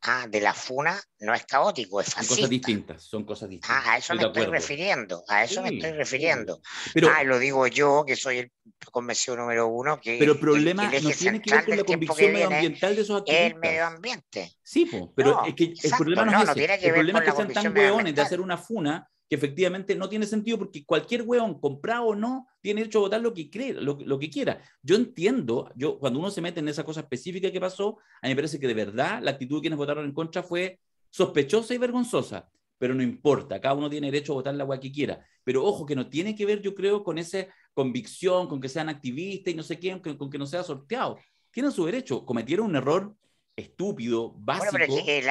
ah, de la funa no es caótico, es fascista. Son cosas distintas, son cosas distintas. Ah, a eso estoy me estoy acuerdo. refiriendo, a eso sí, me estoy refiriendo. Sí. Pero, ah, lo digo yo, que soy el convencido número uno. Que, pero el problema que el no tiene que ver con la convicción medioambiental de esos activistas. El medio ambiente. Sí, po, pero no, es que exacto, el problema no, no es ese. No el problema es que sean tan hueones de hacer una funa que efectivamente no tiene sentido, porque cualquier hueón, comprado o no, tiene derecho a votar lo que, cree, lo, lo que quiera. Yo entiendo, yo, cuando uno se mete en esa cosa específica que pasó, a mí me parece que de verdad la actitud de quienes votaron en contra fue sospechosa y vergonzosa, pero no importa, cada uno tiene derecho a votar la hueá que quiera. Pero ojo, que no tiene que ver, yo creo, con esa convicción, con que sean activistas y no sé qué, con, con que no sea sorteado. Tienen su derecho, cometieron un error estúpido, básico. Bueno, pero el, el, el,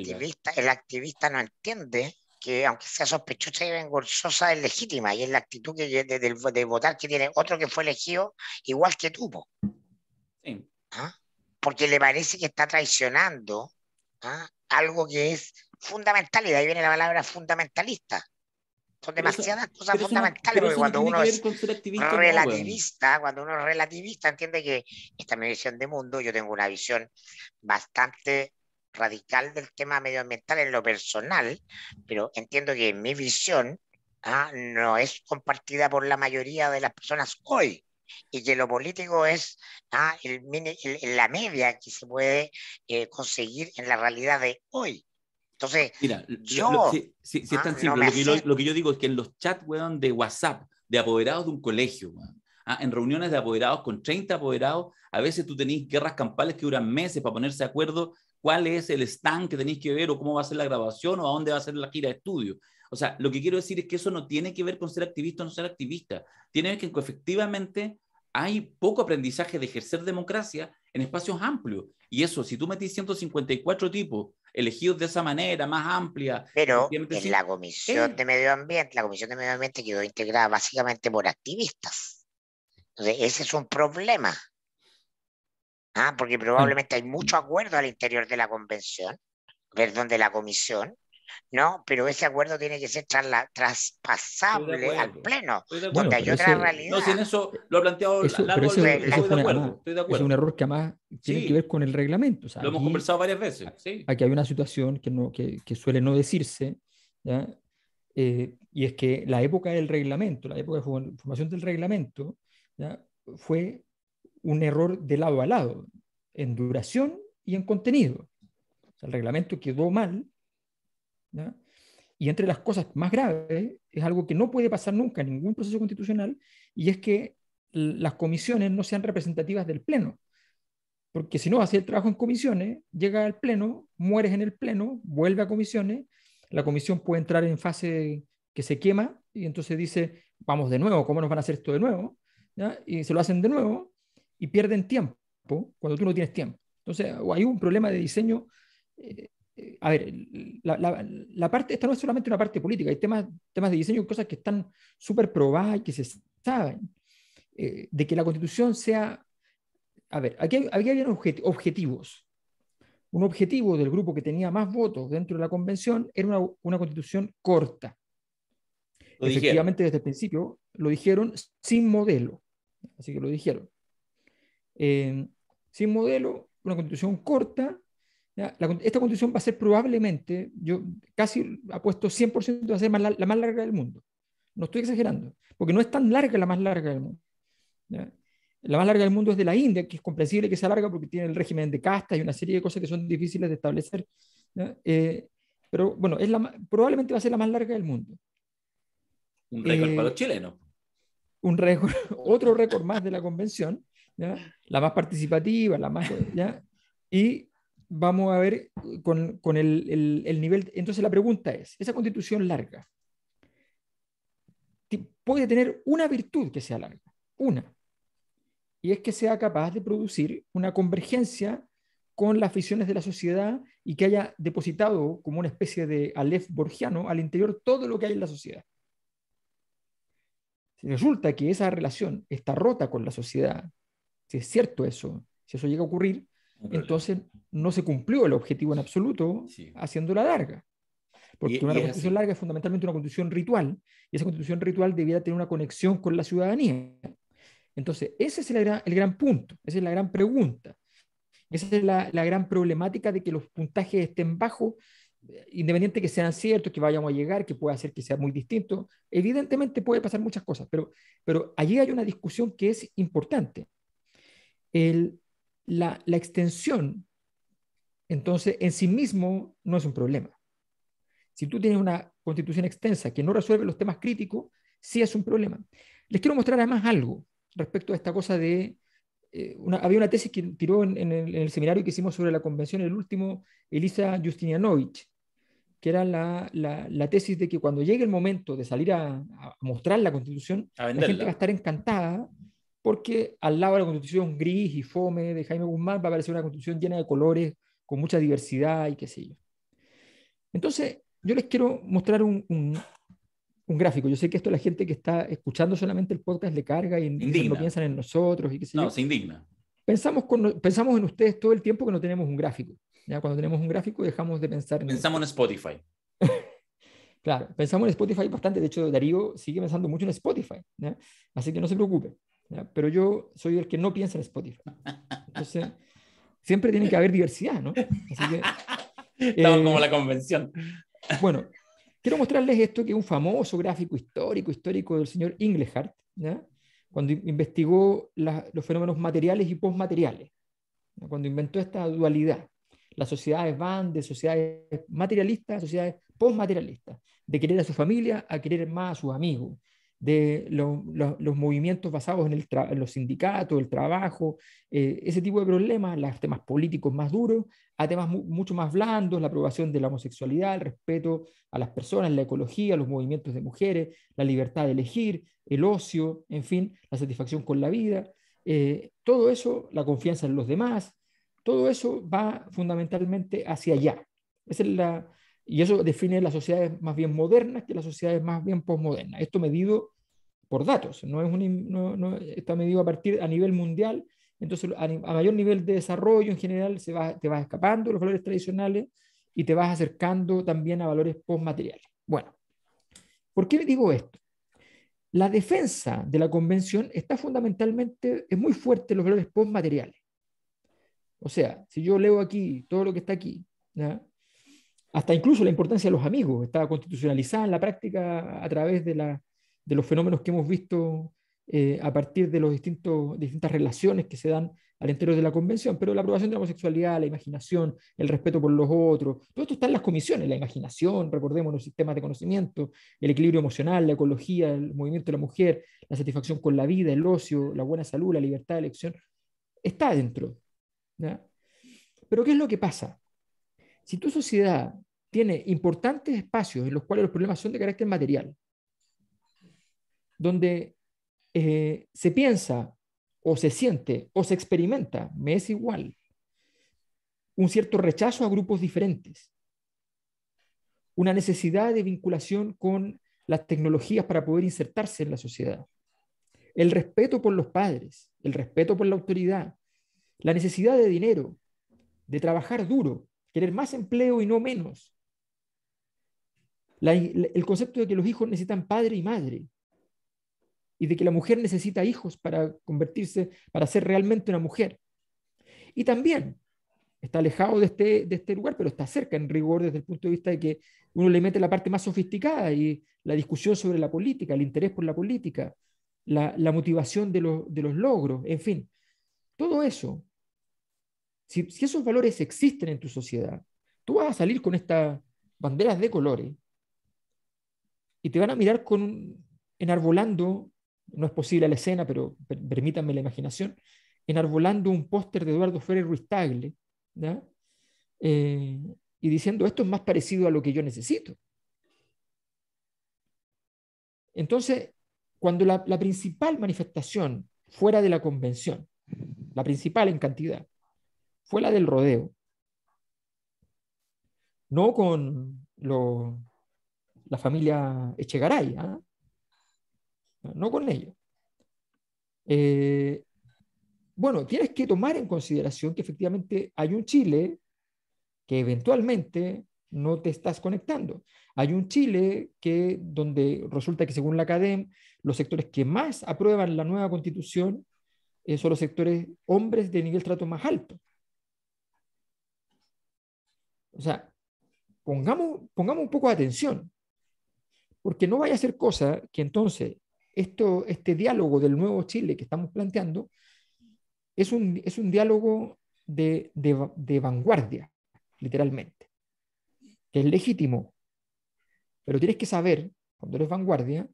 activista, el activista no entiende que aunque sea sospechosa y vergonzosa, es legítima, y es la actitud que, de, de, de votar que tiene otro que fue elegido igual que tú. Sí. ¿Ah? Porque le parece que está traicionando ¿ah? algo que es fundamental, y de ahí viene la palabra fundamentalista. Son demasiadas eso, cosas fundamentales, no, porque cuando uno es relativista, bueno. cuando uno es relativista, entiende que esta es mi visión de mundo, yo tengo una visión bastante radical del tema medioambiental en lo personal, pero entiendo que mi visión ¿ah? no es compartida por la mayoría de las personas hoy, y que lo político es ¿ah? el mini, el, la media que se puede eh, conseguir en la realidad de hoy. Entonces, mira, yo, lo, si, si, si es tan ah, simple, no lo, que yo, lo que yo digo es que en los chats, weón, de WhatsApp, de apoderados de un colegio, weón, Ah, en reuniones de apoderados con treinta apoderados, a veces tú tenés guerras campales que duran meses para ponerse de acuerdo cuál es el stand que tenéis que ver, o cómo va a ser la grabación, o a dónde va a ser la gira de estudio. O sea, lo que quiero decir es que eso no tiene que ver con ser activista o no ser activista. Tiene que ver que efectivamente hay poco aprendizaje de ejercer democracia en espacios amplios. Y eso, si tú metís ciento cincuenta y cuatro tipos elegidos de esa manera, más amplia. Pero en la Comisión eh. de Medio Ambiente, la Comisión de Medio Ambiente quedó integrada básicamente por activistas. Entonces, ese es un problema, ¿ah? porque probablemente hay mucho acuerdo al interior de la convención, perdón, de la comisión, ¿no? Pero ese acuerdo tiene que ser trasla, traspasable al pleno, donde hay otra realidad. No, si en eso lo ha planteado largo, estoy de acuerdo. Es un error que además tiene sí. que ver con el reglamento. O sea, lo aquí, hemos conversado varias veces. Sí. Aquí hay una situación que, no, que, que suele no decirse, ¿ya? Eh, y es que la época del reglamento, la época de formación del reglamento, ¿ya? fue un error de lado a lado, en duración y en contenido. O sea, el reglamento quedó mal, ¿ya? y entre las cosas más graves es algo que no puede pasar nunca en ningún proceso constitucional, y es que las comisiones no sean representativas del pleno, porque si no haces el trabajo en comisiones, llega al pleno, mueres en el pleno, vuelve a comisiones, la comisión puede entrar en fase que se quema y entonces dice, vamos de nuevo, ¿cómo nos van a hacer esto de nuevo? ¿Ya? Y se lo hacen de nuevo y pierden tiempo cuando tú no tienes tiempo. Entonces hay un problema de diseño eh, eh, a ver, la, la, la parte, esta no es solamente una parte política, hay temas, temas de diseño y cosas que están súper probadas y que se saben. Eh, de que la Constitución sea, a ver, aquí, hay, aquí habían objet, objetivos. Un objetivo del grupo que tenía más votos dentro de la convención era una, una constitución corta. Lo Efectivamente, dijeron. Desde el principio lo dijeron sin modelo. Así que lo dijeron. Eh, sin modelo, una constitución corta. ¿Ya? La, esta constitución va a ser probablemente, yo casi apuesto cien por ciento, va a ser más, la, la más larga del mundo. No estoy exagerando, porque no es tan larga la más larga del mundo. ¿Ya? La más larga del mundo es de la India, que es comprensible que sea larga porque tiene el régimen de castas y una serie de cosas que son difíciles de establecer, ¿no? Eh, pero bueno, es la, probablemente va a ser la más larga del mundo. Un récord eh, para los chilenos. Un récord, otro récord más de la convención, ¿ya? La más participativa, la más... ¿ya? Y vamos a ver con, con el, el, el nivel... Entonces la pregunta es, esa constitución larga puede tener una virtud que sea larga, una. Y es que sea capaz de producir una convergencia con las visiones de la sociedad y que haya depositado como una especie de Aleph borgiano al interior todo lo que hay en la sociedad. Si resulta que esa relación está rota con la sociedad, si es cierto eso, si eso llega a ocurrir, no entonces no se cumplió el objetivo en absoluto, sí, haciéndola larga. Porque y, una y constitución larga es fundamentalmente una constitución ritual, y esa constitución ritual debiera tener una conexión con la ciudadanía. Entonces, ese es el gran, el gran punto, esa es la gran pregunta, esa es la, la gran problemática de que los puntajes estén bajos, independiente que sean ciertos, que vayamos a llegar, que pueda ser que sea muy distinto, evidentemente puede pasar muchas cosas, pero, pero allí hay una discusión que es importante. El, la, la extensión, entonces, en sí mismo no es un problema. Si tú tienes una constitución extensa que no resuelve los temas críticos, sí es un problema. Les quiero mostrar además algo respecto a esta cosa de... Eh, una, había una tesis que tiró en, en, el, en el seminario que hicimos sobre la convención, el último, Elisa Justinianovich, que era la, la, la tesis de que cuando llegue el momento de salir a, a mostrar la constitución, la gente va a estar encantada, porque al lado de la constitución gris y fome de Jaime Guzmán va a aparecer una constitución llena de colores, con mucha diversidad y qué sé yo. Entonces, yo les quiero mostrar un... un un gráfico. Yo sé que esto la gente que está escuchando solamente el podcast le carga y no piensan en nosotros y qué sé yo. No, se indigna. Pensamos, con, pensamos en ustedes todo el tiempo que no tenemos un gráfico. ¿Ya? Cuando tenemos un gráfico dejamos de pensar en... Pensamos en Spotify. Claro, pensamos en Spotify bastante. De hecho, Darío sigue pensando mucho en Spotify, ¿ya? Así que no se preocupe, ¿ya? Pero yo soy el que no piensa en Spotify. Entonces, siempre tiene que haber diversidad, ¿no? Así que, eh, estamos como la convención. Bueno, quiero mostrarles esto, que es un famoso gráfico histórico, histórico del señor Inglehart, ¿no? Cuando investigó la, los fenómenos materiales y postmateriales, ¿no? Cuando inventó esta dualidad. Las sociedades van de sociedades materialistas a sociedades postmaterialistas, de querer a su familia a querer más a sus amigos, de lo, lo, los movimientos basados en, el en los sindicatos, el trabajo, eh, ese tipo de problemas, los temas políticos más duros, a temas mu mucho más blandos, la aprobación de la homosexualidad, el respeto a las personas, la ecología, los movimientos de mujeres, la libertad de elegir, el ocio, en fin, la satisfacción con la vida, eh, todo eso, la confianza en los demás, todo eso va fundamentalmente hacia allá. Esa es la... Y eso define las sociedades más bien modernas que las sociedades más bien posmodernas. Esto medido por datos, no es un, no, no, está medido a partir a nivel mundial. Entonces, a, a mayor nivel de desarrollo en general, se va, te vas escapando los valores tradicionales y te vas acercando también a valores posmateriales. Bueno, ¿por qué digo esto? La defensa de la convención está fundamentalmente, es muy fuerte los valores posmateriales. O sea, si yo leo aquí todo lo que está aquí, ¿no? Hasta incluso la importancia de los amigos está constitucionalizada en la práctica a través de, la, de los fenómenos que hemos visto eh, a partir de las distintas relaciones que se dan al interior de la convención, pero la aprobación de la homosexualidad, la imaginación, el respeto por los otros, todo esto está en las comisiones, la imaginación, recordemos los sistemas de conocimiento, el equilibrio emocional, la ecología, el movimiento de la mujer, la satisfacción con la vida, el ocio, la buena salud, la libertad de elección, está dentro, ¿ya? Pero ¿qué es lo que pasa? Si tu sociedad tiene importantes espacios en los cuales los problemas son de carácter material, donde eh, se piensa o se siente o se experimenta, me es igual, un cierto rechazo a grupos diferentes, una necesidad de vinculación con las tecnologías para poder insertarse en la sociedad, el respeto por los padres, el respeto por la autoridad, la necesidad de dinero, de trabajar duro, querer más empleo y no menos, la, la, el concepto de que los hijos necesitan padre y madre, y de que la mujer necesita hijos para convertirse, para ser realmente una mujer. Y también está alejado de este, de este lugar, pero está cerca en rigor desde el punto de vista de que uno le mete la parte más sofisticada y la discusión sobre la política, el interés por la política, la, la motivación de, lo, de los logros, en fin. Todo eso, si, si esos valores existen en tu sociedad, tú vas a salir con estas banderas de colores y te van a mirar con un, enarbolando... No es posible la escena, pero permítanme la imaginación, enarbolando un póster de Eduardo Freire Ruiz Tagle, eh, y diciendo, esto es más parecido a lo que yo necesito. Entonces, cuando la, la principal manifestación fuera de la convención, la principal en cantidad, fue la del rodeo, no con lo, la familia Echegaray, ¿ah? ¿eh? No con ello. Eh, bueno, tienes que tomar en consideración que efectivamente hay un Chile que eventualmente no te estás conectando. Hay un Chile que, donde resulta que según la Cadem, los sectores que más aprueban la nueva constitución eh, son los sectores hombres de nivel trato más alto. O sea, pongamos, pongamos un poco de atención, porque no vaya a ser cosa que entonces... Esto, este diálogo del nuevo Chile que estamos planteando es un, es un diálogo de, de, de vanguardia, literalmente, que es legítimo, pero tienes que saber, cuando eres vanguardia,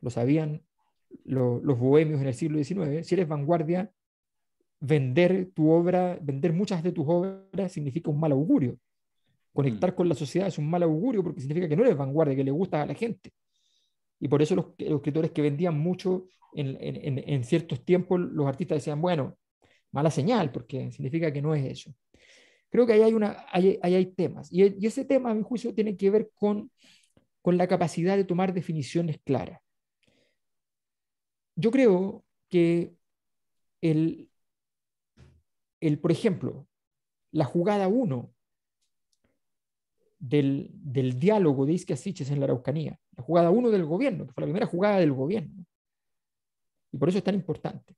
lo sabían lo, los bohemios en el siglo diecinueve, si eres vanguardia, vender tu obra, vender muchas de tus obras significa un mal augurio. Conectar con la sociedad es un mal augurio porque significa que no eres vanguardia, que le gustas a la gente. Y por eso los, los escritores que vendían mucho en, en, en ciertos tiempos, los artistas decían, bueno, mala señal, porque significa que no es eso. Creo que ahí hay, una, ahí, ahí hay temas. Y, y ese tema, a mi juicio, tiene que ver con, con la capacidad de tomar definiciones claras. Yo creo que, el, el, por ejemplo, la jugada uno del, del diálogo de Izkia Siches en la Araucanía, la jugada uno del gobierno, que fue la primera jugada del gobierno, y por eso es tan importante.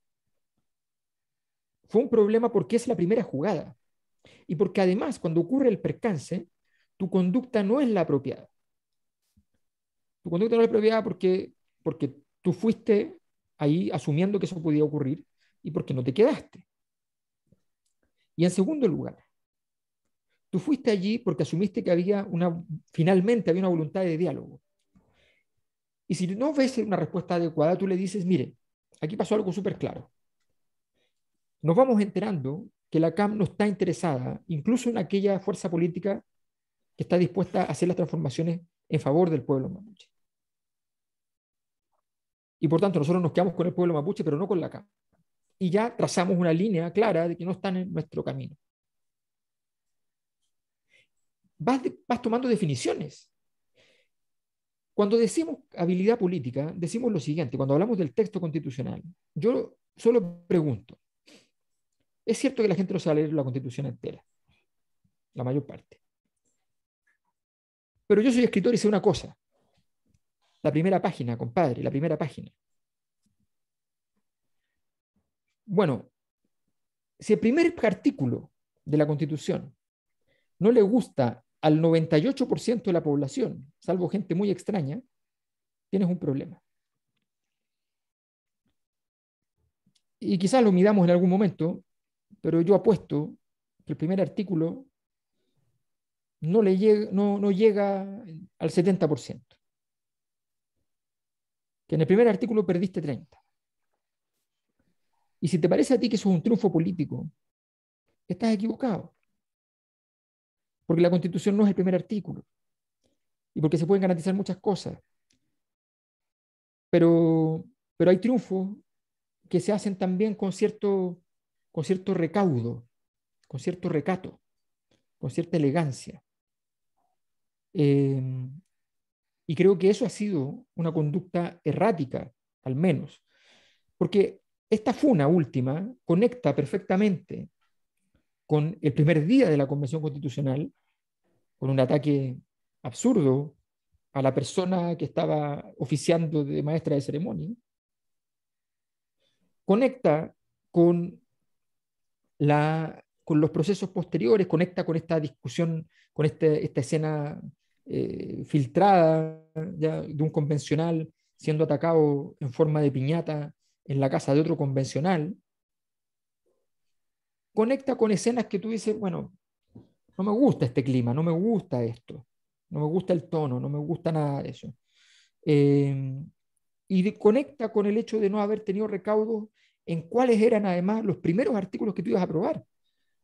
Fue un problema porque es la primera jugada, y porque además cuando ocurre el percance, tu conducta no es la apropiada. Tu conducta no es la apropiada porque, porque tú fuiste ahí asumiendo que eso podía ocurrir, y porque no te quedaste. Y en segundo lugar, tú fuiste allí porque asumiste que había una, finalmente había una voluntad de diálogo. Y si no ves una respuesta adecuada, tú le dices, mire, aquí pasó algo súper claro. Nos vamos enterando que la C A M no está interesada, incluso en aquella fuerza política que está dispuesta a hacer las transformaciones en favor del pueblo mapuche. Y por tanto, nosotros nos quedamos con el pueblo mapuche, pero no con la C A M. Y ya trazamos una línea clara de que no están en nuestro camino. Vas, de, vas tomando definiciones. Cuando decimos habilidad política, decimos lo siguiente, cuando hablamos del texto constitucional, yo solo pregunto, es cierto que la gente no sabe leer la constitución entera, la mayor parte. Pero yo soy escritor y sé una cosa, la primera página, compadre, la primera página. Bueno, si el primer artículo de la constitución no le gusta al noventa y ocho por ciento de la población, salvo gente muy extraña, tienes un problema. Y quizás lo midamos en algún momento, pero yo apuesto que el primer artículo no, le llega, no, no llega al setenta por ciento. Que en el primer artículo perdiste treinta por ciento. Y si te parece a ti que eso es un triunfo político, estás equivocado. Porque la Constitución no es el primer artículo y porque se pueden garantizar muchas cosas. Pero, pero hay triunfos que se hacen también con cierto, con cierto recaudo, con cierto recato, con cierta elegancia. Eh, Y creo que eso ha sido una conducta errática, al menos. Porque esta funa última conecta perfectamente con el primer día de la Convención Constitucional, con un ataque absurdo a la persona que estaba oficiando de maestra de ceremonia. Conecta con, la, con los procesos posteriores, conecta con esta discusión, con este, esta escena eh, filtrada ya, de un convencional siendo atacado en forma de piñata en la casa de otro convencional. Conecta con escenas que tú dices, bueno, no me gusta este clima, no me gusta esto, no me gusta el tono, no me gusta nada de eso. Eh, y de, conecta con el hecho de no haber tenido recaudos en cuáles eran además los primeros artículos que tú ibas a aprobar.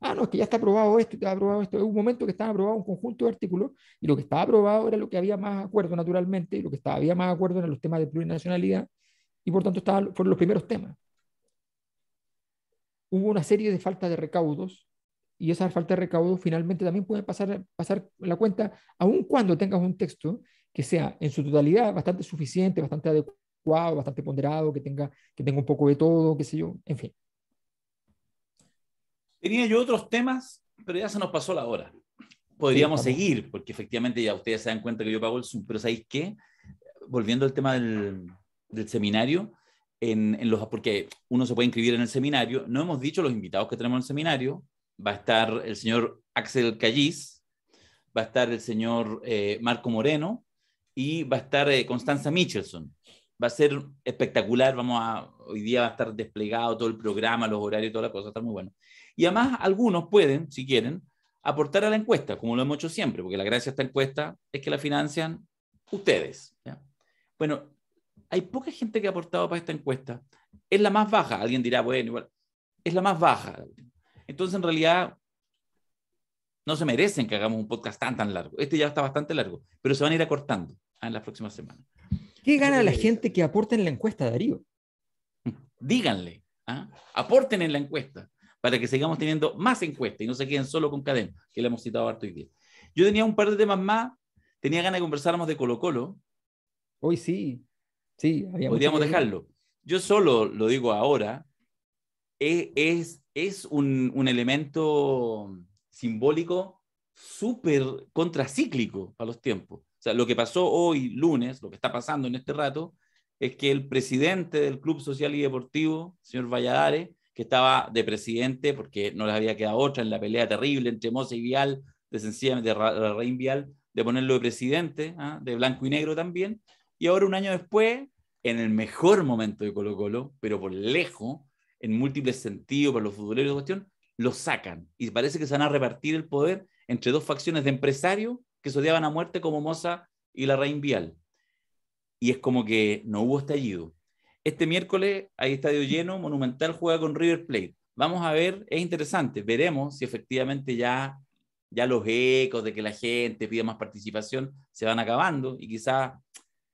Ah, no, es que ya está aprobado esto, está aprobado esto. Hubo un momento que estaba aprobado un conjunto de artículos y lo que estaba aprobado era lo que había más acuerdo, naturalmente, y lo que estaba, había más acuerdo eran los temas de plurinacionalidad y por tanto estaban, fueron los primeros temas. Hubo una serie de faltas de recaudos y esa falta de recaudos finalmente también pueden pasar, pasar la cuenta, aun cuando tengas un texto que sea en su totalidad bastante suficiente, bastante adecuado, bastante ponderado, que tenga, que tenga un poco de todo, qué sé yo, en fin. Tenía yo otros temas, pero ya se nos pasó la hora. Podríamos sí, seguir, porque efectivamente ya ustedes se dan cuenta que yo pago el Zoom, pero ¿sabéis qué? Volviendo al tema del, del seminario, en, en los, porque uno se puede inscribir en el seminario, no hemos dicho los invitados que tenemos en el seminario. Va a estar el señor Axel Calliz, va a estar el señor eh, Marco Moreno y va a estar eh, Constanza Michelson. Va a ser espectacular, vamos a, hoy día va a estar desplegado todo el programa, los horarios y toda la cosa, está muy bueno. Y además algunos pueden, si quieren, aportar a la encuesta, como lo hemos hecho siempre, porque la gracia de esta encuesta es que la financian ustedes, ¿ya? Bueno, hay poca gente que ha aportado para esta encuesta. Es la más baja, alguien dirá, bueno, igual, es la más baja. Entonces, en realidad, no se merecen que hagamos un podcast tan, tan largo. Este ya está bastante largo, pero se van a ir acortando en las próximas semanas. ¿Qué gana la gente que aporte en la encuesta, Darío? Díganle, ¿eh? Aporten en la encuesta para que sigamos teniendo más encuestas y no se queden solo con Cadem, que le hemos citado harto hoy día. Yo tenía un par de temas más, tenía ganas de conversáramos de Colo-Colo. Hoy sí, sí. Había Podríamos dejarlo. Yo solo lo digo ahora, es... es es un, un elemento simbólico súper contracíclico a los tiempos. O sea, lo que pasó hoy, lunes, lo que está pasando en este rato, es que el presidente del Club Social y Deportivo, señor Valladares, que estaba de presidente porque no les había quedado otra en la pelea terrible entre Mosa y Vial, de sencillamente de Larraín Vial, de ponerlo de presidente, ¿eh? De blanco y negro también, y ahora un año después, en el mejor momento de Colo-Colo, pero por lejos, en múltiples sentidos, para los futboleros de cuestión, lo sacan. Y parece que se van a repartir el poder entre dos facciones de empresarios que se odiaban a muerte como Mosa y Larraín Vial. Y es como que no hubo estallido. Este miércoles hay estadio lleno, Monumental juega con River Plate. Vamos a ver, es interesante, veremos si efectivamente ya, ya los ecos de que la gente pida más participación se van acabando y quizás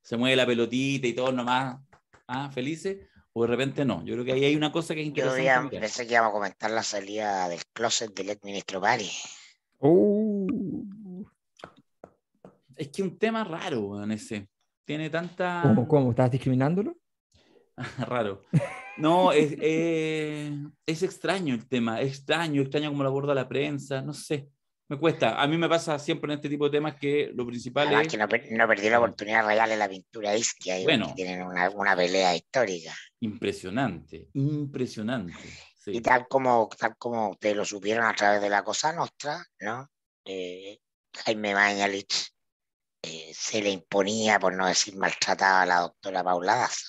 se mueve la pelotita y todos nomás ah, felices. O de repente no. Yo creo que ahí hay una cosa que es interesante. Yo ya pensé que íbamos a comentar la salida del closet del exministro Bari. Oh. Es que un tema raro, en ese. Tiene tanta... ¿Cómo? ¿Cómo? ¿Estás discriminándolo? Raro. No, es, eh, es extraño el tema. Extraño, extraño como lo aborda la prensa. No sé. Me cuesta. A mí me pasa siempre en este tipo de temas que lo principal además es... que no, no perdí la oportunidad de regalarle la pintura a Izkia. Bueno. Tienen una, una pelea histórica. Impresionante, impresionante. Sí. Y tal como, tal como ustedes lo supieron a través de La Cosa Nostra, ¿no? Eh, Jaime Mañalich eh, se le imponía, por no decir maltrataba, a la doctora Paula Daza.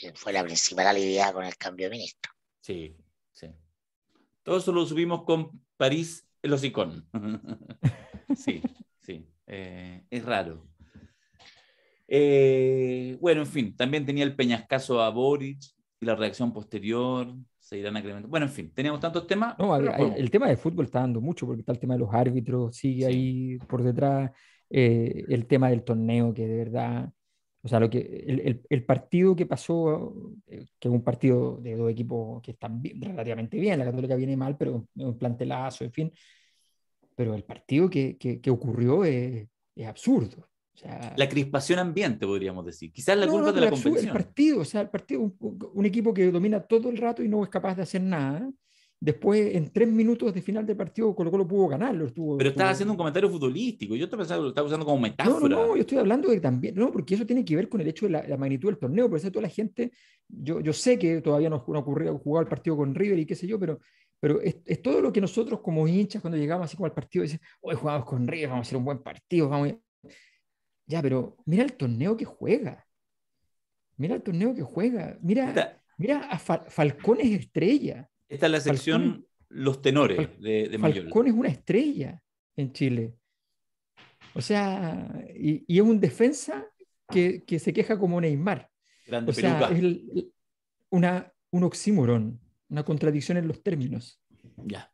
Eh, fue la principal aliviada con el cambio de ministro. Sí, sí. Todo eso lo subimos con París... el hocicón. Sí, sí. Eh, es raro. Eh, bueno, en fin. También tenía el peñascazo a Boric y la reacción posterior. Se irán acrementando. Bueno, en fin. Teníamos tantos temas. No, hay, hay, el tema de fútbol está dando mucho porque está el tema de los árbitros. Sigue sí. Ahí por detrás. Eh, el tema del torneo que de verdad... O sea, lo que, el, el, el partido que pasó, que es un partido de dos equipos que están bien, relativamente bien, la Católica viene mal, pero un plantelazo, en fin. Pero el partido que, que, que ocurrió es, es absurdo. O sea, la crispación ambiente, podríamos decir. Quizás la no, culpa no, de la, la convención. El partido, o sea, el partido, un, un equipo que domina todo el rato y no es capaz de hacer nada. Después, en tres minutos de final de partido, Colo-Colo pudo ganarlo. Estuvo, Pero estás pudo... haciendo un comentario futbolístico. Yo te pensaba, lo estaba usando como metáfora. No, no, no, yo estoy hablando de también. No, porque eso tiene que ver con el hecho de la, la magnitud del torneo. Por eso toda la gente. Yo, yo sé que todavía no, no ocurrió jugar el partido con River y qué sé yo, pero. Pero es, es todo lo que nosotros como hinchas cuando llegamos así como al partido, dicen, hoy jugamos con River, vamos a hacer un buen partido, vamos a... Ya, pero mira el torneo que juega. Mira el torneo que juega. Mira, esta, mira a Fa- Falcón es estrella. Esta es la sección Falcón, Los Tenores Fal- de, de Mayol. Falcón es una estrella en Chile. O sea, y, y es un defensa que, que se queja como Neymar. Grande o sea, peluca. Es el, una, un oxímoron. Una contradicción en los términos. Ya.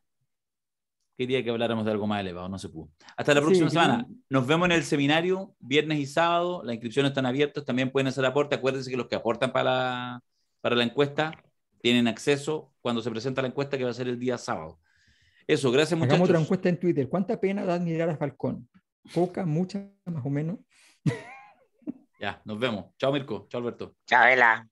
Quería que habláramos de algo más elevado, no se pudo. Hasta la próxima sí, semana. Que... Nos vemos en el seminario, viernes y sábado. Las inscripciones están abiertas, también pueden hacer aporte. Acuérdense que los que aportan para la, para la encuesta tienen acceso cuando se presenta la encuesta, que va a ser el día sábado. Eso, gracias muchachos. Hagamos otra encuesta en Twitter. ¿Cuánta pena da admirar a Falcón? Poca, mucha, más o menos. Ya, nos vemos. Chao Mirko, chao Alberto. Chao Ela.